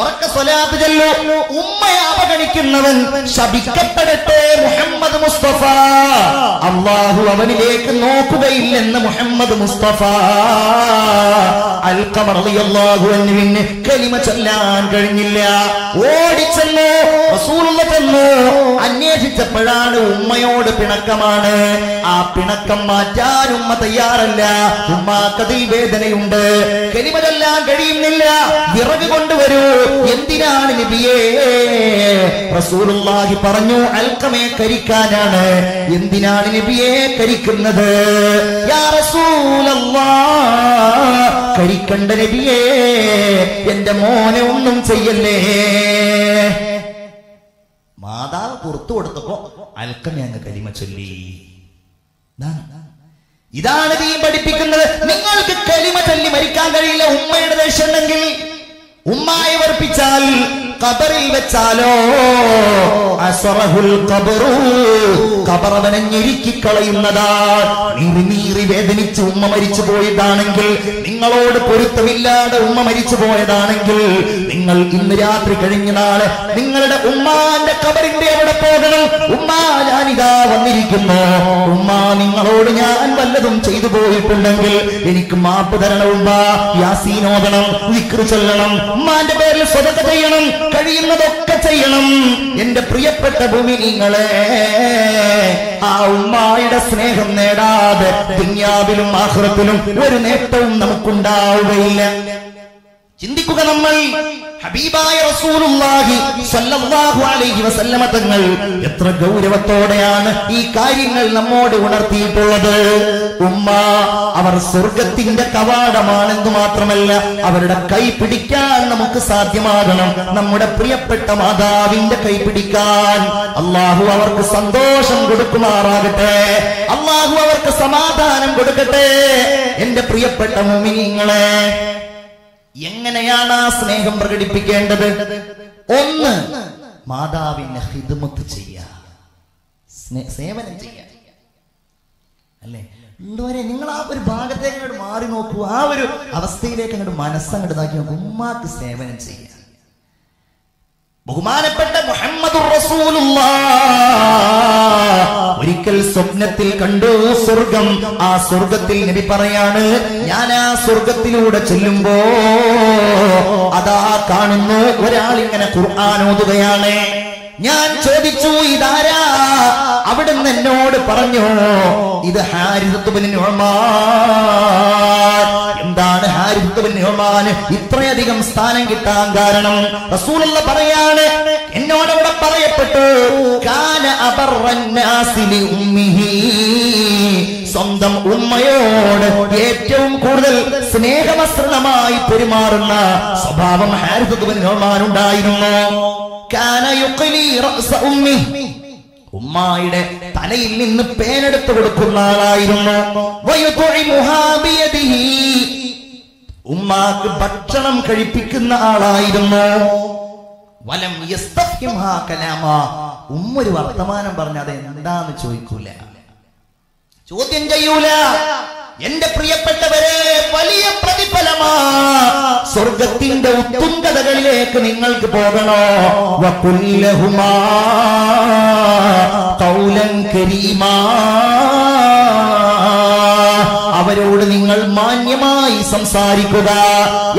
ഉറക്ക സ്വലാത്ത് ചൊല്ലു ഉമ്മയെ അവഗണിക്കുന്നവൻ ശപിക്കപ്പെടട്ടെ മുഹമ്മദ് മുസ്തഫ അല്ലാഹു അവനിലേക്ക് നോക്കുകയില്ലെന്ന് മുഹമ്മദ് മുസ്തഫ അൽഖമർ റളിയല്ലാഹു അൻഹുവിന് കലിമ ചൊല്ലാൻ കഴിഞ്ഞില്ല ഓടിച്ചെന്നു റസൂലുള്ള തന്നു അന്വേഷിച്ചപ്പോഴാണ് ഉമ്മയോട് പിണക്കമാണ് ആ പിണക്കം മാറ്റാൻ ഉമ്മ തയ്യാറല്ല ഉമ്മാക്കതിൽ വേദനയുണ്ട് കലിമ ചൊല്ലാൻ കഴിയുന്നില്ല വിറക് കൊണ്ടുവരൂ എന്തിനാണ് നബിയേ റസൂലുള്ളാഹി പറഞ്ഞു അൽക്കമേ കരിക്കാനാണ് എന്തിനാണ് നബിയേ കരിക്കുന്നത് യാ റസൂലുള്ളാഹ് കരിക്കണ്ട നബിയേ എന്റെ മോനെ ഒന്നും ചെയ്യല്ലേ മാതാവ് പുറത്തു കൊടുത്തപ്പോ അൽക്കമേ അങ്ങ് കലിമ ചൊല്ലി ഇതാണ് നീ പഠിപ്പിക്കുന്നത് നിങ്ങൾക്ക് കലിമ ചൊല്ലി മരിക്കാൻ കഴിയില്ല ഉമ്മയുടെ ദേഷ്യം ഉണ്ടെങ്കിൽ ഉമ്മായി വർപ്പിച്ചാൽ കബറിൽ വെച്ചാലോ അസറഹുൽ ഖബറു കബറവനെ ഞെരുക്കി കളയുന്നതാണ് നീറി വേദനിച്ച് ഉമ്മ മരിച്ചു പോയതാണെങ്കിൽ നിങ്ങളോട് പൊരുത്തമില്ലാതെ ഉമ്മ മരിച്ചു പോയതാണെങ്കിൽ നിങ്ങൾ ഇന്ന് രാത്രി കഴിഞ്ഞ നാളെ നിങ്ങളുടെ ഉമ്മാന്റെ കബറിന്റെ അവിടെ പോകണം ഉമ്മാ ഞാനിതാ വന്നിരിക്കുന്നു ഉമ്മാ നിങ്ങളോട് ഞാൻ വല്ലതും ചെയ്തു പോയിട്ടുണ്ടെങ്കിൽ എനിക്ക് മാപ്പ് തരണം ഉമ്മാ യാസീൻ ഓതണം ദിക്റ് ചൊല്ലണം ഉമ്മാന്റെ പേരിൽ സ്വതക്ക ചെയ്യണം കഴിയുന്നതൊക്കെ ചെയ്യണം എന്റെ പ്രിയപ്പെട്ട ഭൂമിനിങ്ങളെ ആ ഉമ്മായുടെ സ്നേഹം നേടാതെ ദുനിയാവിലും ആഖിറത്തിലും ഒരു നേട്ടവും നമുക്കുണ്ടാവുകയില്ല ചിന്തിക്കുക നമ്മൾ ഹബീബായ റസൂലുള്ളാഹി സ്വല്ലല്ലാഹു അലൈഹി വസല്ലമ തങ്ങൾ എത്ര ഗൗരവത്തോടെയാണ് ഈ കാര്യങ്ങൾ നമ്മോട് ഉണർത്തിയിട്ടുള്ളത് ഉമ്മ അവർ സ്വർഗത്തിന്റെ കവാടമാണെന്ന് മാത്രമല്ല അവരുടെ കൈ പിടിക്കാൻ നമുക്ക് സാധ്യമാകണം നമ്മുടെ പ്രിയപ്പെട്ട മാതാവിന്റെ കൈ പിടിക്കാൻ അല്ലാഹു അവർക്ക് സന്തോഷം കൊടുക്കുമാറാകട്ടെ അല്ലാഹു അവർക്ക് സമാധാനം കൊടുക്കട്ടെ എന്റെ പ്രിയപ്പെട്ട മുഅ്മിനീങ്ങളെ എങ്ങനെയാണ് ആ സ്നേഹം പ്രകടിപ്പിക്കേണ്ടത് ഒന്ന് മാതാവിനെ ഹിദ്മത്ത് ചെയ്യുക സേവനം ചെയ്യുക അല്ലേ എന്തോരെ നിങ്ങൾ ആ ഒരു ഭാഗത്തേക്ക് അങ്ങോട്ട് മാറി നോക്കൂ ആ ഒരു അവസ്ഥയിലേക്ക് അങ്ങോട്ട് മനസ്സങ്ങോട്ട് നോക്കി നോക്കൂ ഉമ്മാക്ക് സേവനം ചെയ്യുക ബഹുമാനപ്പെട്ട മുഹമ്മദുർ റസൂലുള്ളാഹ് ഒരിക്കൽ സ്വപ്നത്തിൽ കണ്ടു സ്വർഗം ആ സ്വർഗത്തിൽ നബി പറയാണ് ഞാൻ ആ സ്വർഗത്തിലൂടെ ചെല്ലുമ്പോ അതാ കാണുന്നു ഒരാൾ ഇങ്ങനെ ഖുർആൻ ഓതുകയാണ് ഞാൻ ചോദിച്ചു ഇതാരാ أبدا ننود برانيو إذا حارث تبني عمار يمدان حارث تبني عمار إتريا ديكم ستانين كتان غارنام رسول الله بريان إنه أنا ولا بري بتو كان أبر الناس لأمه صندم أميود يبتهم كردل سنيك مسرلماي بريمارنا سبابم حارث تبني عمار وداينو كان يقلي رأس أمه ഉമ്മയുടെ തലയിൽ നിന്ന് പേനെടുത്ത് കൊടുക്കുന്ന ആളായിരുന്നു വയതുഇമുഹാ ബിയദിഹി ഉമ്മക്ക് ഭക്ഷണം കഴിപ്പിക്കുന്ന ആളായിരുന്നു വലം യസ്തഫിംഹാ കലാമ ഉമ്മ ഒരു വർത്തമാനം പറഞ്ഞാൽ എന്താണെന്ന് ചോദിക്കൂല ചോദ്യം ചെയ്യൂല എന്റെ പ്രിയപ്പെട്ടവരെ വലിയ പ്രതിഫലമാ സ്വർഗ്ഗത്തിന്റെ ഉത്തുംഗതകളിലേക്ക് നിങ്ങൾക്ക് പോകണോ വഖുല്ലഹുമാ ഖൗലൻ കരീമാ അവരോട് നിങ്ങൾ മാന്യമായി സംസാരിക്കുക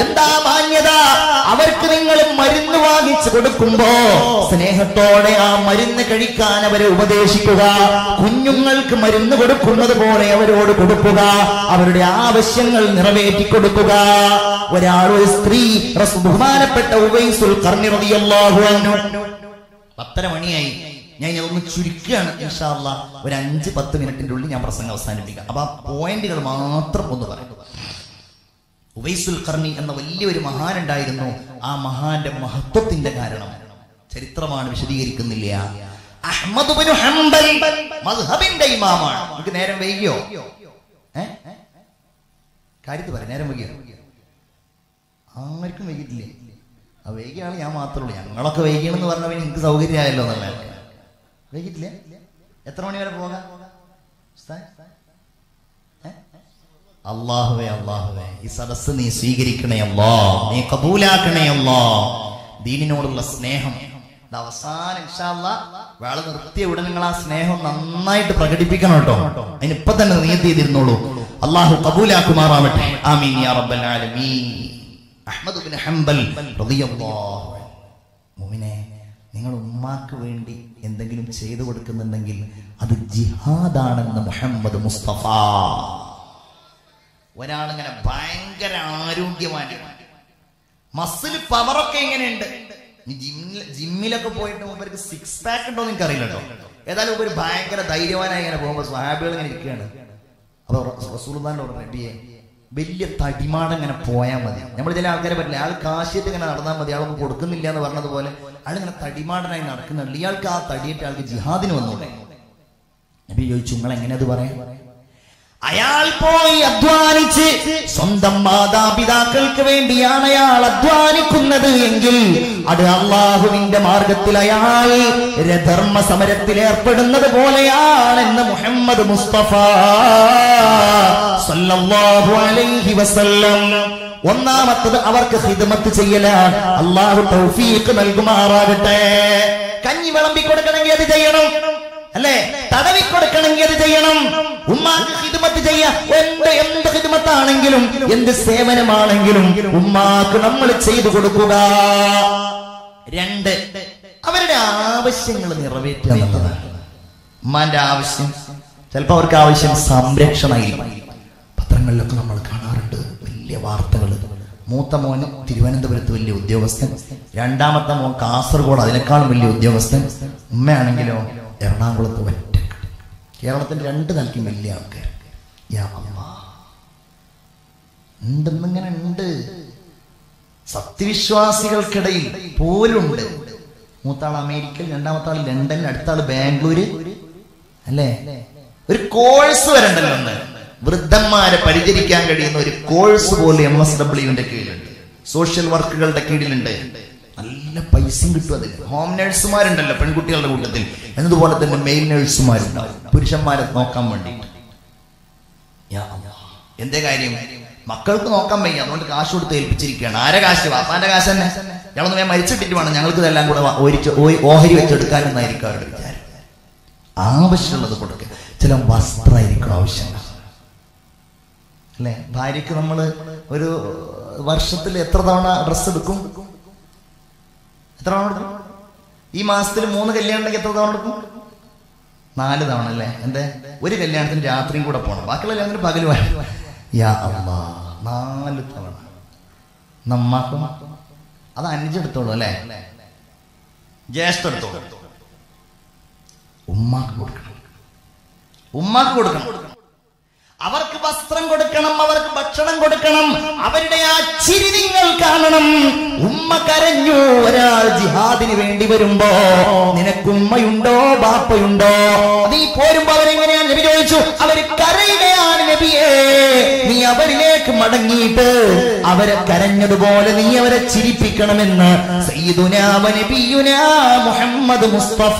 എന്താ മാന്യത അവർക്ക് നിങ്ങൾ മരുന്ന് വാങ്ങിച്ചു കൊടുക്കുമ്പോൾ സ്നേഹത്തോടെ ആ മരുന്ന് കഴിക്കാൻ അവരെ ഉപദേശിക്കുക കുഞ്ഞുങ്ങൾക്ക് മരുന്ന് കൊടുക്കുന്നത് പോലെ അവരോട് കൊടുക്കുക അവരുടെ ആവശ്യങ്ങൾ നിറവേറ്റി കൊടുക്കുക ഒരാൾ ഒരു സ്ത്രീ റസൂൽ ബഹുമാനപ്പെട്ട ഉവൈസുൽ ഖർനി റളിയല്ലാഹു അൻഹു 10:30 മണിയായി ഞാൻ ഒന്ന് ചുരുക്കുകയാണ് ഇൻഷാ അല്ലാഹ് ഒരു 5-10 മിനിറ്റിന്റെ ഉള്ളിൽ ഞാൻ പ്രസംഗം അവസാനിപ്പിക്കാം അപ്പോൾ പോയിന്റുകൾ മാത്രം ഒന്ന് പറയാം ഉവൈസുൽ ഖർനി എന്ന വലിയൊരു മഹാൻ ഉണ്ടായിരുന്നു ആ മഹാന്റെ മഹത്വത്തിന്റെ കാരണം ചരിത്രമാണ് വിശദീകരിക്കുന്നില്ല അഹ്മദ് ഇബ്നു ഹംബൽ മദ്ഹബിന്റെ ഇമാമാണ് നമുക്ക് നേരം വൈകിയോ കാര്യത്തിൽ പറ നേരം വൈകിയോ ആർക്കും വൈകിട്ടില്ലേ ആ വൈകിയാണ് ഞാൻ മാത്രമേ ഉള്ളൂ ഞങ്ങളൊക്കെ വൈകിയാണെന്ന് പറഞ്ഞവന് എനിക്ക് സൗകര്യമായല്ലോ എന്നല്ല വൈകിട്ടില്ലേ എത്ര മണി വരെ പോകാം അല്ലാഹുവേ അല്ലാഹുവേ ഈ സദസ്സ് നീ സ്വീകരിക്കണേ അല്ലാ നീ ഖബൂലാക്കണേ അല്ലാ ദീനിനോടുള്ള സ്നേഹം അവസാനം ഇൻഷാ അല്ലാ വേള നിർത്തിയ ഉടനെ നിങ്ങൾ ആ സ്നേഹം നന്നായിട്ട് പ്രകടിപ്പിക്കണം കേട്ടോ അതിനിപ്പം തന്നെ നീയത്ത് ചെയ്തിരുന്നോളൂ അല്ലാഹു ഖബൂലാക്കുമാറാവട്ടെ ആമീൻ യാ റബ്ബൽ ആലമീൻ അഹ്മദ് ഇബ്നു ഹംബൽ റളിയല്ലാഹു അൻഹു മുഅ്മിനേ നിങ്ങൾ ഉമ്മാക്ക് വേണ്ടി എന്തെങ്കിലും ചെയ്തു കൊടുക്കുന്നുണ്ടെങ്കിൽ അത് ജിഹാദാണെന്ന് മുഹമ്മദ് മുസ്തഫ ഒരാളിങ്ങനെ ഭയങ്കര ആരോഗ്യമാണ് മസിൽ പവറൊക്കെ എങ്ങനെയുണ്ട് ജിമ്മിലൊക്കെ പോയിട്ട് ഇവർക്ക് സിക്സ് പാക്ക് ഉണ്ടോ എന്ന് എനിക്കറിയില്ലട്ടോ ഏതായാലും ഇവർ ഭയങ്കര ധൈര്യവാനായി ഇങ്ങനെ പോകുമ്പോൾ സ്വഹാബികൾ ഇങ്ങനെ ഇരിക്കുകയാണ് അപ്പൊ റസൂലുള്ളാഹിന്റെ ഒരു നബിയെ വലിയ തടിമാടം ഇങ്ങനെ പോയാൽ മതി നമ്മൾ ചില ആൾക്കാരെ പറ്റില്ല ആൾ കാശിയത്ത് ഇങ്ങനെ നടന്നാൽ മതി ആളൊന്നും കൊടുക്കുന്നില്ല എന്ന് പറഞ്ഞതുപോലെ ആളിങ്ങനെ തടിമാടനായി നടക്കുന്നുണ്ട് ഇയാൾക്ക് ആ തടിയിട്ട് ആൾക്ക് ജിഹാദിന് വന്നോടെ നബി ചോദിച്ചു നിങ്ങൾ എങ്ങനെ അത് പറയാം അയാൾ പോയി അധ്വാനിച്ച് സ്വന്തം മാതാപിതാക്കൾക്ക് വേണ്ടിയാണ് അയാൾ അധ്വാനിക്കുന്നത് എങ്കിൽ അത് അള്ളാഹുവിന്റെ മാർഗത്തിൽ അയാൾ ധർമ്മ സമരത്തിൽ ഏർപ്പെടുന്നത് പോലെയാണെന്ന് മുഹമ്മദ് മുസ്തഫ സല്ലല്ലാഹു അലൈഹി വസല്ലം ഒന്നാമത്തത് അവർക്ക് ഹിദ്മത്ത് ചെയ്യലാണ് അള്ളാഹു തൗഫീഖ് നൽകുമാറാകട്ടെ കഞ്ഞി വിളമ്പി കൊടുക്കണമെങ്കിൽ അത് ചെയ്യണം അല്ലേ തടവി കൊടുക്കണമെങ്കിൽ അത് ചെയ്യണം ഉമ്മാക്ക് ഹിദ്മത്ത് ചെയ്യാം എന്ത് ഹിദ്മത്താണെങ്കിലും എന്ത് സേവനമാണെങ്കിലും ഉമ്മാക്ക് നമ്മൾ ചെയ്തു കൊടുക്കുക രണ്ട് അവരുടെ ആവശ്യങ്ങൾ നിറവേറ്റുക എന്നുള്ളതാണ് ഉമ്മാന്റെ ആവശ്യം ചിലപ്പോൾ അവർക്ക് ആവശ്യം സംരക്ഷണമായിരിക്കും പത്രങ്ങളിലൊക്കെ നമ്മൾ കാണാറുണ്ട് വലിയ വാർത്തകൾ മൂത്ത മോൻ തിരുവനന്തപുരത്ത് വലിയ ഉദ്യോഗസ്ഥൻ രണ്ടാമത്തെ മോൻ കാസർഗോഡ് അതിനേക്കാളും വലിയ ഉദ്യോഗസ്ഥൻ ഉമ്മയാണെങ്കിലോ എറണാകുളത്ത് ഒറ്റ കേരളത്തിന്റെ രണ്ട് നൽകിയും വലിയ ആൾക്കാർ ഉണ്ടെന്നിങ്ങനെ ഉണ്ട് സത്യവിശ്വാസികൾക്കിടയിൽ പോലുണ്ട് മൂത്താൾ അമേരിക്കയിൽ രണ്ടാമത്തെ ആൾ ലണ്ടനിൽ അടുത്ത ആൾ ബാംഗ്ലൂര് അല്ലേ ഒരു കോഴ്സ് വരണ്ടല്ലോ ഒന്ന് വൃദ്ധന്മാരെ പരിചരിക്കാൻ കഴിയുന്ന ഒരു കോഴ്സ് പോലും MSWന്റെ കീഴിലുണ്ട് സോഷ്യൽ വർക്കുകളുടെ കീഴിലുണ്ട് നല്ല പൈസയും കിട്ടും അതിൽ ഹോം നേഴ്സുമാരുണ്ടല്ലോ പെൺകുട്ടികളുടെ കൂട്ടത്തിൽ എന്നതുപോലെ തന്നെ മെയിൽ നേഴ്സുമാരുണ്ടാവും പുരുഷന്മാരെ നോക്കാൻ വേണ്ടി എന്തേ കാര്യം മക്കൾക്ക് നോക്കാൻ വയ്യ അതുകൊണ്ട് കാശ് കൊടുത്ത് ഏൽപ്പിച്ചിരിക്കുകയാണ് ആരെ കാശ് വാപ്പാന്റെ കാശ് തന്നെ ഞങ്ങളൊന്നും ഞാൻ മരിച്ചിട്ടിട്ട് വേണം ഞങ്ങൾക്ക് ഇതെല്ലാം കൂടെ ഓഹരി വെച്ചെടുക്കാനെന്നായിരിക്കും അവരുടെ വിചാരം ആവശ്യമുള്ളത് കൊടുക്കുക ചില വസ്ത്രമായിരിക്കും ആവശ്യം അല്ലെ ഭാര്യക്ക് നമ്മൾ ഒരു വർഷത്തിൽ എത്ര തവണ ഡ്രസ്സ് എടുക്കും എത്ര തവണ എടുക്കും ഈ മാസത്തിൽ 3 കല്യാണം ഉണ്ടെങ്കിൽ എത്ര തവണ എടുക്കും നാല് തവണ അല്ലേ എന്തേ ഒരു കല്യാണത്തിന് രാത്രിയും കൂടെ പോകണം ബാക്കിയുള്ള കല്യാണത്തിന് പകൽ വേണം യാ അല്ലാഹ് നാല് തവണ നമ്മക്ക് അത് അഞ്ചെടുത്തോളൂ അല്ലേ ജ്യേഷ്ഠെടുത്തോളൂ ഉമ്മാക്ക് കൊടുക്കണം അവർക്ക് വസ്ത്രം കൊടുക്കണം അവർക്ക് ഭക്ഷണം കൊടുക്കണം അവരുടെ ആ ചിരി നിങ്ങൾ കാണണം ഉമ്മ കരഞ്ഞു ഒരാൾ ജിഹാദിന് വേണ്ടി വരുമ്പോ നിനക്ക് ഉമ്മയുണ്ടോ ബാപ്പയുണ്ടോ നീ പോരുമ്പോ അവരെങ്ങനെയാണ് നബി ചോദിച്ചു അവർ കരയുകയാണ് നബിയേ നീ അവരിലേക്ക് മടങ്ങിയിട്ട് അവരെ കരഞ്ഞതുപോലെ നീ അവരെ ചിരിപ്പിക്കണമെന്ന് സയ്യിദുനാ നബിയുനാ മുഹമ്മദ് മുസ്തഫ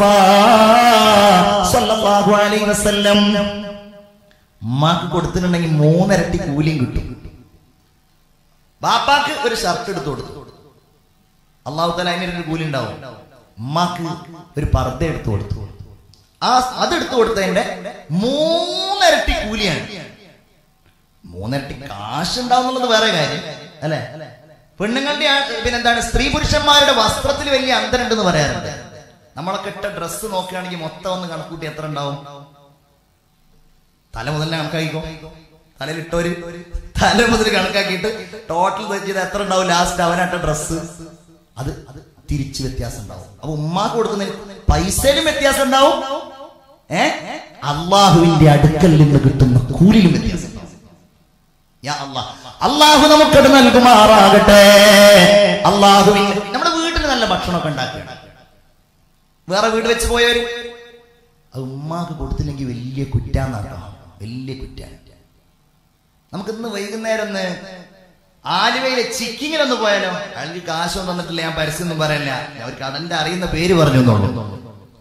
സ്വല്ലല്ലാഹു അലൈഹി വസല്ലം ഉമ്മാക്ക് കൊടുത്തിട്ടുണ്ടെങ്കിൽ മൂന്നിരട്ടി കൂലിയും കിട്ടും ബാപ്പാക്ക് ഒരു ഷർട്ട് എടുത്തു കൊടുത്തു അള്ളാഹു താല അതിനൊരു കൂലി ഉണ്ടാവും ഉമ്മാക്ക് ഒരു പർദ്ദ എടുത്തു കൊടുത്തു അതെടുത്തു കൊടുത്തതിന്റെ മൂന്നിരട്ടി കൂലിയാണ് മൂന്നിരട്ടി കാശ് ഉണ്ടാവും എന്നുള്ളത് വേറെ കാര്യം അല്ലെ പെണ്ണുങ്ങളുടെ പിന്നെന്താണ് സ്ത്രീ പുരുഷന്മാരുടെ വസ്ത്രത്തിൽ വലിയ അന്തരമുണ്ടെന്ന് പറയാറുണ്ട് നമ്മളൊക്കെ ഇട്ട ഡ്രസ്സ് നോക്കുകയാണെങ്കിൽ മൊത്തം ഒന്ന് കണക്കൂട്ടി എത്ര ഉണ്ടാവും തല മുതൽ കണക്കാക്കിക്കോ തലയിലിട്ടോര് തല മുതൽ കണക്കാക്കിയിട്ട് ടോട്ടൽ ചെയ്ത് എത്ര ഉണ്ടാവും ലാസ്റ്റ് അവനാട്ട ഡ്രസ്സ് അത് അത് തിരിച്ച് വ്യത്യാസം ഉണ്ടാവും അപ്പൊ ഉമ്മാക്ക് കൊടുക്കുന്നതിന് പൈസയിലും വ്യത്യാസം ഉണ്ടാവും അള്ളാഹുവിന്റെ അടുക്കൽ നിന്ന് കിട്ടുന്ന കൂലിയിലും വ്യത്യാസം ഉണ്ടാവും അള്ളാഹു നമുക്കത് നൽകുമാറാകട്ടെ അള്ളാഹുവിന്റെ നമ്മുടെ വീട്ടിൽ നല്ല ഭക്ഷണമൊക്കെ ഉണ്ടാക്കുകയാണ് വേറെ വീട് വെച്ച് പോയവര് അത് ഉമ്മാക്ക് കൊടുത്തില്ലെങ്കിൽ വലിയ കുറ്റാന്നാക്കണം വലിയ കുറ്റാണ് നമുക്ക് ഇന്ന് വൈകുന്നേരം ഒന്ന് ആലുവയിലെ ചിക്കിങ്ങിലൊന്ന് പോയാലോ അല്ലെങ്കിൽ കാശൊന്നും തന്നിട്ടില്ല ഞാൻ പരസ്യം ഒന്നും പറയല്ല അവർക്ക് അതെന്റെ അറിയുന്ന പേര് പറഞ്ഞു എന്നുള്ളൂ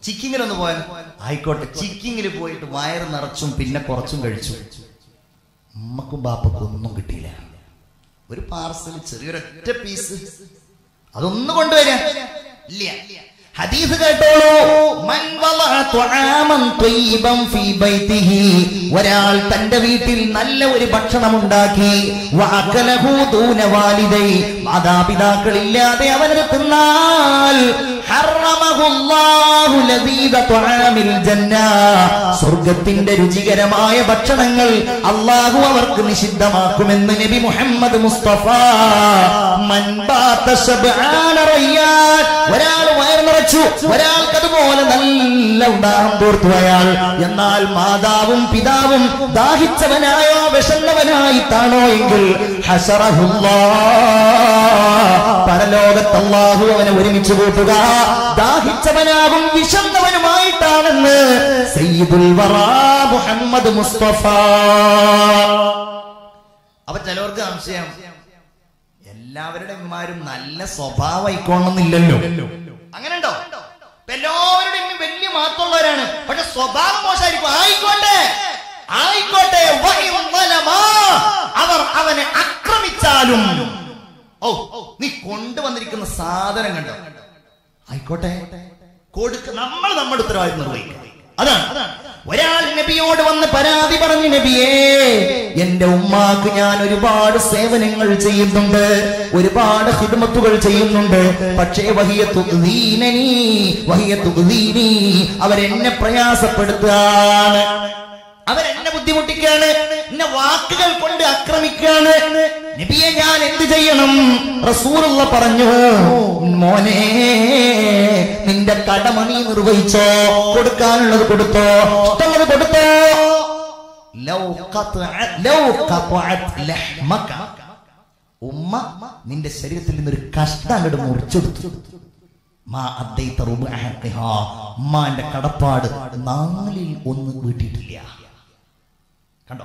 ചിക്കിങ്ങിലൊന്ന് പോയാലോ ആയിക്കോട്ടെ ചിക്കിങ്ങിൽ പോയിട്ട് വയറ് നിറച്ചും പിന്നെ കുറച്ചും കഴിച്ചു ഉമ്മക്കും ബാപ്പക്കും ഒന്നും കിട്ടിയില്ല ഒരു പാർസൽ ചെറിയൊരൊറ്റ പീസ് അതൊന്നും കൊണ്ടുവരാ ഇല്ല ഹദീസ് കേട്ടോളൂ മൻ വളഅ തുആമൻ ത്വയ്യിബൻ ഫീ ബൈതിഹി ഒരാൾ തന്റെ വീട്ടിൽ നല്ല ഒരു ഭക്ഷണം ഉണ്ടാക്കി വഅകലഹു ദൂന വാലിദൈ മാതാപിതാക്കളില്ലാതെ അവനെ തിന്നാൽ ഹറമഹുല്ലാഹു ലദീദ തുആമിൽ ജന്ന സ്വർഗ്ഗത്തിന്റെ രുചികരമായ ഭക്ഷണങ്ങൾ അല്ലാഹു അവർക്ക് നിഷിദ്ധമാക്കുമെന്ന് നബി മുഹമ്മദ് മുസ്തഫ മൻ ബാത ശബ്ആന റയ്യാൻ ഒരാൾ വയർ ഒരാൾക്ക് അതുപോലെ നല്ല ഉദാഹരണം കോർത്തു അയാൾ എന്നാൽ മാതാവും പിതാവും ദാഹിച്ചവനായോ വിശന്നവനായിട്ടാണോ എങ്കിൽ പരലോകത്ത് അല്ലാഹു അവനെ ഒരുമിച്ച് കൂട്ടുക ദാഹിച്ചവനാകും വിശന്നവനുമായിട്ടാണെന്ന് സയ്യിദുൽ വറാ മുഹമ്മദ് മുസ്തഫ അപ്പൊ ചിലവർക്ക് സംശയം എല്ലാവരുടെ ഉമ്മാരും നല്ല സ്വഭാവമായിക്കോണമെന്നില്ലല്ലോ അങ്ങനെ ഉണ്ടോ എല്ലാവരുടെയും വലിയ മാത്രമുള്ളവരാണ് പക്ഷെ സ്വഭാവം മോശമായിരിക്കും ആയിക്കോട്ടെ ആയിക്കോട്ടെ അവർ അവനെ ആക്രമിച്ചാലും ഓ നീ കൊണ്ടുവന്നിരിക്കുന്ന സാധനം കണ്ടോ ആയിക്കോട്ടെ കൊടുക്ക നമ്മൾ നമ്മുടെ ഉത്തരവാദിത്വം നിർവഹിക്കുക അതാണ് ഒരാൾ നബിയോട് വന്ന് പരാതി പറഞ്ഞു നബിയേ എന്റെ ഉമ്മാക്ക് ഞാൻ ഒരുപാട് സേവനങ്ങൾ ചെയ്യുന്നുണ്ട് ഒരുപാട് ഹിദ്മത്തുകൾ ചെയ്യുന്നുണ്ട് പക്ഷേ വഹിയത്തുഖ്ദീനി അവരെന്നെ പ്രയാസപ്പെടുത്തുകയാണ് അവരെന്നെ ബുദ്ധിമുട്ടിക്കുകയാണ് എന്നെ വാക്കുകൾ കൊണ്ട് ആക്രമിക്കുകയാണ് നബിയെ ഞാൻ എന്ത് ചെയ്യണം റസൂലുള്ള പറഞ്ഞു മോനെ നിന്റെ കടമ നീ നിർവഹിച്ചോ കൊടുക്കാനുള്ളത് കൊടുത്തോ ഇഷ്ടമുള്ളത് കൊടുത്തോ ഉമ്മ നിന്റെ ശരീരത്തിൽ നിന്നൊരു കഷ്ടം അങ്ങോട്ട് മുറിച്ചെടുത്തു ഉമ്മാന്റെ കടപ്പാട് 4/1 വീട്ടിയിട്ടില്ല കണ്ടോ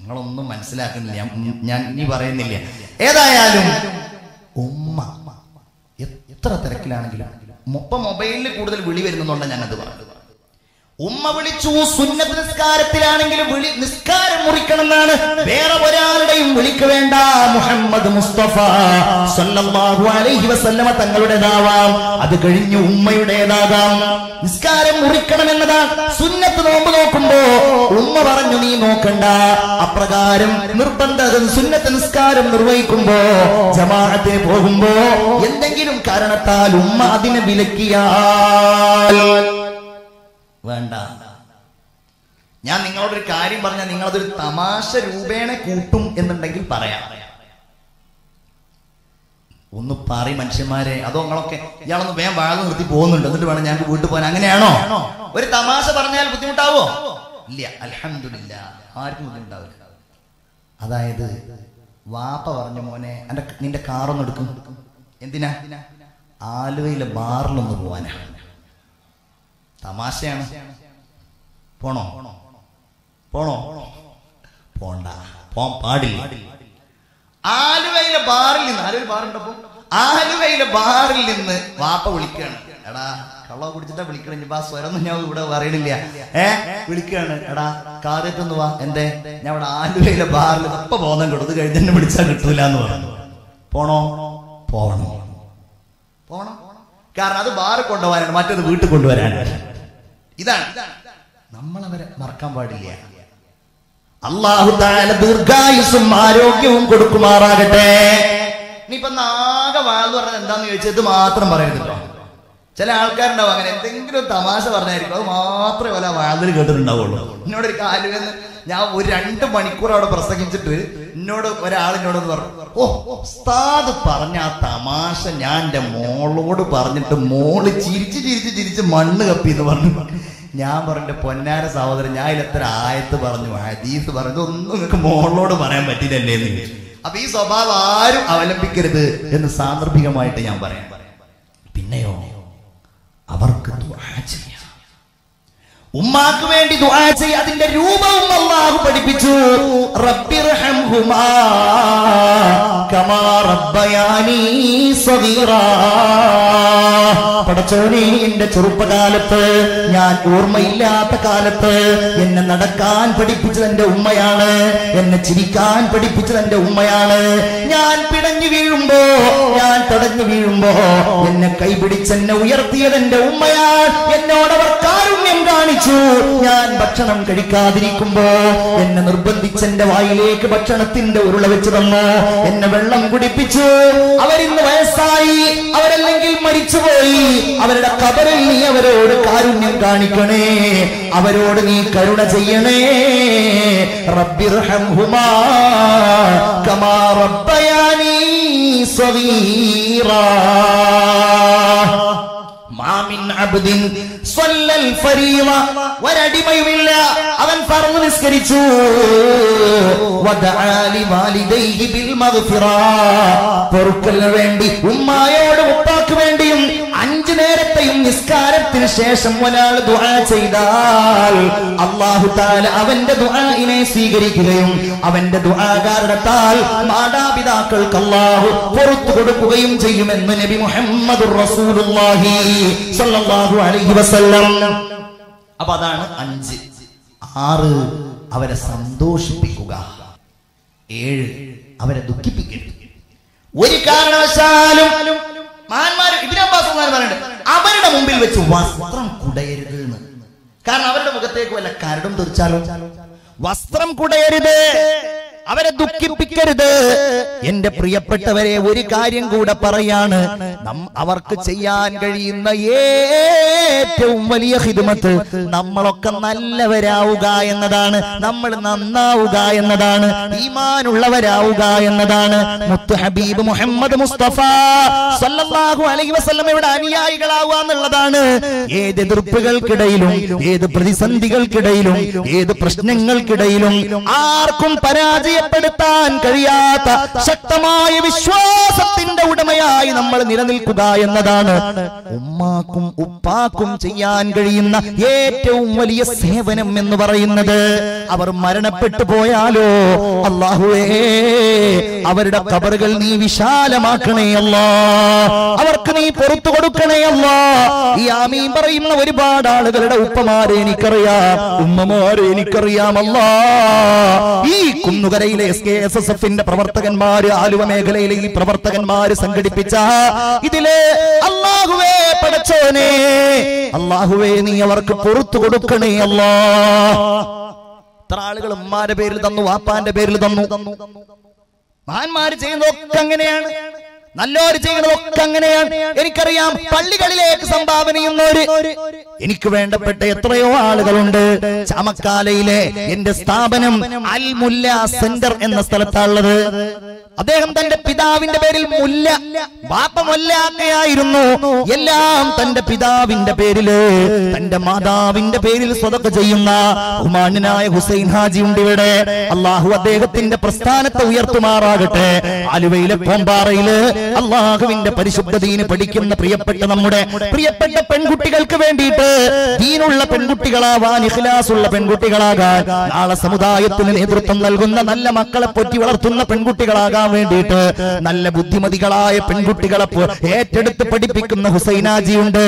نمرود منسلا كنليا نيني بارين نليا إذا يالوم أمّا يترى تركيلنا كلا مبّا موبايل كودل بدي بيرن نورنا جانا دوبارا أمّا بدي تشوف سنة نسكار تلاني كله بدي نسكار موريكنا بيرا بريال دايم بدي كويندا محمد مصطفى صلى الله عليه وسلم تنقلوا دعوة هذا كذي أمّا يودي دعوة نسكار موريكنا من هذا سنة نومبلو كمبو أمّا بارن جوني نوكندا أبرعارم نربندا سنة نسكار نروي كمبو جماعة بوكمبو يندعيهم كارنا تال أمّا أدين بيلكيا വേണ്ട ഞാൻ നിങ്ങളോടൊരു കാര്യം പറഞ്ഞാൽ നിങ്ങളതൊരു തമാശ രൂപേണ കൂട്ടും എന്നുണ്ടെങ്കിൽ പറയാം ഒന്ന് പാറി മനുഷ്യന്മാരെ അതോ നിങ്ങളൊക്കെ ഇയാളൊന്ന് വേഗം വാഴ നിർത്തി പോകുന്നുണ്ട് എന്നിട്ട് വേണം ഞാൻ വീട്ടിൽ പോകാൻ അങ്ങനെയാണോ ഒരു തമാശ പറഞ്ഞാൽ ബുദ്ധിമുട്ടാവോ ഇല്ല അൽഹംദുലില്ലാ ആർക്കും ബുദ്ധിമുട്ടാവില്ല അതായത് വാപ്പ പറഞ്ഞു മോനെ നിന്റെ കാറൊന്ന് എടുക്കും എന്തിനാ ആലുവയിലെ ബാറിലൊന്ന് പോവാനാ തമാശയാണ് പോണോ പോണോ പോണ്ട പോകാൻ പാടില്ല ആലുവയിലെ ബാറിൽ നിന്ന് ആലുവയിൽ ബാറുണ്ടപ്പോ ആലുവയിലെ ബാറിൽ നിന്ന് വാപ്പ വിളിക്കുകയാണ് എടാ കള്ളോ കുടിച്ചിട്ടാ വിളിക്കണം ഇനി സ്വരൊന്നും ഞാൻ ഇവിടെ അറിയണില്ല വിളിക്കുകയാണ് എടാ കാറേറ്റൊന്ന് വാ എന്തേ ഞാൻ ഇവിടെ ആലുവയിലെ ബാറിൽ അപ്പൊ ബോധം കൊടുത്ത് കഴിഞ്ഞ് എന്നെ വിളിച്ചാൽ കിട്ടൂല എന്ന് പറഞ്ഞു പോണോ പോകണോ പോകണം കാരണം അത് ബാറിൽ കൊണ്ടുപോകാനാണ് മറ്റേത് വീട്ടിൽ കൊണ്ടുവരാനാണ് ഇതാണ് നമ്മളവരെ മറക്കാൻ പാടില്ല അല്ലാഹു തആല ദീർഘായുസ്സും ആരോഗ്യവും കൊടുക്കുമാറാകട്ടെ ഇനിയിപ്പോ നാഗ വാഴ പറഞ്ഞാൽ എന്താന്ന് ചോദിച്ചാൽ ഇത് മാത്രം പറയുന്നുണ്ടോ ചില ആൾക്കാരുണ്ടാവും അങ്ങനെ എന്തെങ്കിലും തമാശ പറഞ്ഞായിരിക്കും അത് മാത്രമേ പോലെ വാഴ കേട്ടിട്ടുണ്ടാവുള്ളൂ എന്നോട് ഒരു കാര്യം ഞാൻ ഒരു 2 മണിക്കൂർ അവിടെ പ്രസംഗിച്ചിട്ട് ഒരാളിനോട് പറഞ്ഞു ഓ ഉസ്താദ് പറഞ്ഞ ആ തമാശ ഞാൻ എൻ്റെ മോളോട് പറഞ്ഞിട്ട് മോള് ചിരിച്ച് ചിരിച്ച് ചിരിച്ച് മണ്ണ് കപ്പി എന്ന് പറഞ്ഞു ഞാൻ പറഞ്ഞ പൊന്നാര സഹോദരൻ ഞാൻ ഇത്ര ആയത്ത് പറഞ്ഞു ഹദീസ് പറഞ്ഞു ഒന്നും നിങ്ങൾക്ക് മോളോട് പറയാൻ പറ്റില്ലല്ലേ എന്ന് അപ്പൊ ഈ സ്വഭാവം ആരും അവലംബിക്കരുത് എന്ന് സാന്ദർഭികമായിട്ട് ഞാൻ പറയാം പിന്നെയോ അവർക്ക് ഉമ്മാക്ക് വേണ്ടി ദുആ ചെയ്യ അതിന്റെ രൂപവും അല്ലാഹു പഠിപ്പിച്ചു റബ്ബിർഹംഹുമാ കമാ റബ്ബയാനി സഗീറാ പടച്ചോനേ എൻ്റെ ചെറുപ്പകാലത്ത് ഞാൻ ഓർമ്മയില്ലാത്ത കാലത്ത് എന്നെ നടക്കാൻ പഠിപ്പിച്ചത് എൻ്റെ ഉമ്മയാണ് എന്നെ ചിരിക്കാൻ പഠിപ്പിച്ചത് എൻ്റെ ഉമ്മയാണ് ഞാൻ പിടഞ്ഞു വീഴുമ്പോ ഞാൻ തടഞ്ഞു വീഴുമ്പോ എന്നെ കൈപിടിച്ച് എന്നെ ഉയർത്തിയത് എൻ്റെ ഉമ്മയാണ് എന്നോടവർ കാരുണ്യം കാണിച്ചു ഞാൻ ഭക്ഷണം കഴിക്കാതിരിക്കുമ്പോ എന്നെ നിർബന്ധിച്ച് എന്റെ വായിലേക്ക് ഭക്ഷണത്തിന്റെ ഉരുള വെച്ച് തന്നു എന്നെ വെള്ളം കുടിപ്പിച്ചു അവരിന്ന് വയസ്സായി അവരല്ലെങ്കിൽ മരിച്ചുപോയി അവരുടെ ഖബറിൽ നീ അവരോട് കാരുണ്യം കാണിക്കണേ അവരോട് നീ കരുണ ചെയ്യണേ റബ്ബിർഹംഹുമാ കമാ റബ്ബയാനി സഗീറാ മാമിൻ അബ്ദിൻ സല്ലൽ ഫരീള വരടിമയുമില്ല അവൻ ഫർള് നിസ്കരിച്ചു വദഅ ലി വാലിദൈഹി ബിൽ മഗ്ഫിറ പൊറുക്കലിന് വേണ്ടി ഉമ്മയോട് ഉപ്പാക്ക് വേണ്ടിയും 5 നേരത്തെയും നിസ്കാരത്തിന് ശേഷം ഒരാൾ ദുആ ചെയ്താൽ അല്ലാഹു തആല അവന്റെ ദുആഇനെ സ്വീകരിക്കുകയും അവന്റെ ദുആ കാരണത്താൽ മാതാപിതാക്കൾക്ക് അല്ലാഹു പൊറുത്തു കൊടുക്കുകയും ചെയ്യുമെന്ന് നബി മുഹമ്മദുർ റസൂലുള്ളാഹി സല്ലല്ലാഹു അലൈഹി വസല്ലം അപ്പോൾ അതാണ് 5 6 അവരെ സന്തോഷിപ്പിക്കുക 7 അവരെ ദുഃഖിപ്പിക്കരുത് ഒരു കാരണവശാലും അവരുടെ മുമ്പിൽ വെച്ച് വസ്ത്രം കുടയരുത് എന്ന് കാരണം അവരുടെ മുഖത്തേക്ക് വല്ല കരടും തീർച്ചാലോ വസ്ത്രം കുടയരുത് അവരെ ദുഃഖിപ്പിക്കരുത് എന്റെ പ്രിയപ്പെട്ടവരെ ഒരു കാര്യം കൂടെ പറയാണ് അവർക്ക് ചെയ്യാൻ കഴിയുന്ന ഏറ്റവും വലിയ ഖിദ്മത്ത് നമ്മളൊക്കെ നല്ലവരാവുക എന്നതാണ് നമ്മൾ നന്നാവുക എന്നതാണ് ഈമാനുള്ളവരാവുക എന്നതാണ് മുത്ത് ഹബീബ് മുഹമ്മദ് മുസ്തഫ സല്ലല്ലാഹു അലൈഹി വസല്ലം ഇവിടെ അനുയായികളാവുക എന്നുള്ളതാണ് ഏത് എതിർപ്പുകൾക്കിടയിലും ഏത് പ്രതിസന്ധികൾക്കിടയിലും ഏത് പ്രശ്നങ്ങൾക്കിടയിലും ആർക്കും പരാജയപ്പെടുത്താൻ കഴിയാത്ത ശക്തമായ വിശ്വാസത്തിന്റെ ഉടമയായി നമ്മൾ നിലനിൽക്കുക എന്നതാണ് ഉമ്മാക്കും ഉപ്പാക്കും ചെയ്യാൻ കഴിയുന്ന ഏറ്റവും വലിയ സേവനം എന്ന് പറയുന്നത് അവർ മരണപ്പെട്ടു പോയാലോ അല്ലാഹുവേ അവരുടെ ഖബറുകൾ നീ വിശാലമാക്കണേ അല്ലാ അവർക്ക് നീ പുറത്തു കൊടുക്കണേ അല്ലാ ഈ ആമീൻ പറയുന്ന ഒരുപാട് ആളുകളുടെ ഉപ്പമാരെ എനിക്കറിയാം ഉമ്മമാരെ എനിക്കറിയാം അല്ലാ ഈ കുന്നുകരയിലെ എസ്എസ്എഫിന്റെ പ്രവർത്തകന്മാര് ആലുവ മേഖലയിലെ ഈ പ്രവർത്തകന്മാര് സംഘടിപ്പിച്ച ഇതിലെ അല്ലാഹുവേ പടച്ചോനെ അല്ലാഹുവേ നീ അവർക്ക് പുറത്തു കൊടുക്കണേ അല്ലാ ഇത്ര ആളുകൾ ഉമ്മാന്റെ പേരിൽ തന്നു വാപ്പാന്റെ പേരിൽ തന്നു മഹാന്മാര് ചെയ്യുന്നതൊക്കെ അങ്ങനെയാണ് നല്ലവര് ചെയ്യുന്നതൊക്കെ അങ്ങനെയാണ് എനിക്കറിയാം പള്ളികളിലേക്ക് സംഭാവന ചെയ്യുന്നവര് എനിക്ക് വേണ്ടപ്പെട്ട എത്രയോ ആളുകളുണ്ട് ചാമക്കാലയിലെ എന്റെ സ്ഥാപനം അൽ മുല്ല സെന്റർ എന്ന സ്ഥലത്താണുള്ളത് അദ്ദേഹം തന്റെ പിതാവിന്റെ പേരിൽ മുല്ല ബാപ്പ മുല്ലയായിരുന്നു എല്ലാം തന്റെ പിതാവിന്റെ പേരില് തന്റെ മാതാവിന്റെ പേരിൽ സ്വതക്ക ചെയ്യുന്ന ഹുമാനായ ഹുസൈൻ ഹാജി ഉണ്ട് ഇവിടെ അള്ളാഹു അദ്ദേഹത്തിന്റെ പ്രസ്ഥാനത്തെ ഉയർത്തുമാറാകട്ടെ ആലുവയിലെ പോമ്പാറയില് അള്ളാഹുവിന്റെ പരിശുദ്ധതീന് പഠിക്കുന്ന പ്രിയപ്പെട്ട നമ്മുടെ പ്രിയപ്പെട്ട പെൺകുട്ടികൾക്ക് വേണ്ടിയിട്ട് ദീനുള്ള പെൺകുട്ടികളാവാൻ ഇഖ്ലാസുള്ള പെൺകുട്ടികളാകാൻ നാളെ സമുദായത്തിന് നേതൃത്വം നൽകുന്ന നല്ല മക്കളെ പൊറ്റി വളർത്തുന്ന പെൺകുട്ടികളാകാൻ വേണ്ടിയിട്ട് നല്ല ബുദ്ധിമതികളായ പെൺകുട്ടികളെ ഏറ്റെടുത്ത് പഠിപ്പിക്കുന്ന ഹുസൈനാജിയുണ്ട്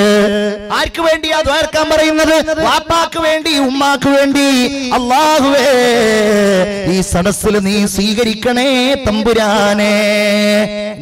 ആർക്ക് വേണ്ടി അത് ഓർക്കാൻ പറയുന്നത് വാപ്പാക്ക് വേണ്ടി ഉമ്മാക്ക് വേണ്ടി അള്ളാഹുവേ ഈ സദസ്സിൽ നീ സ്വീകരിക്കണേ തമ്പുരാനെ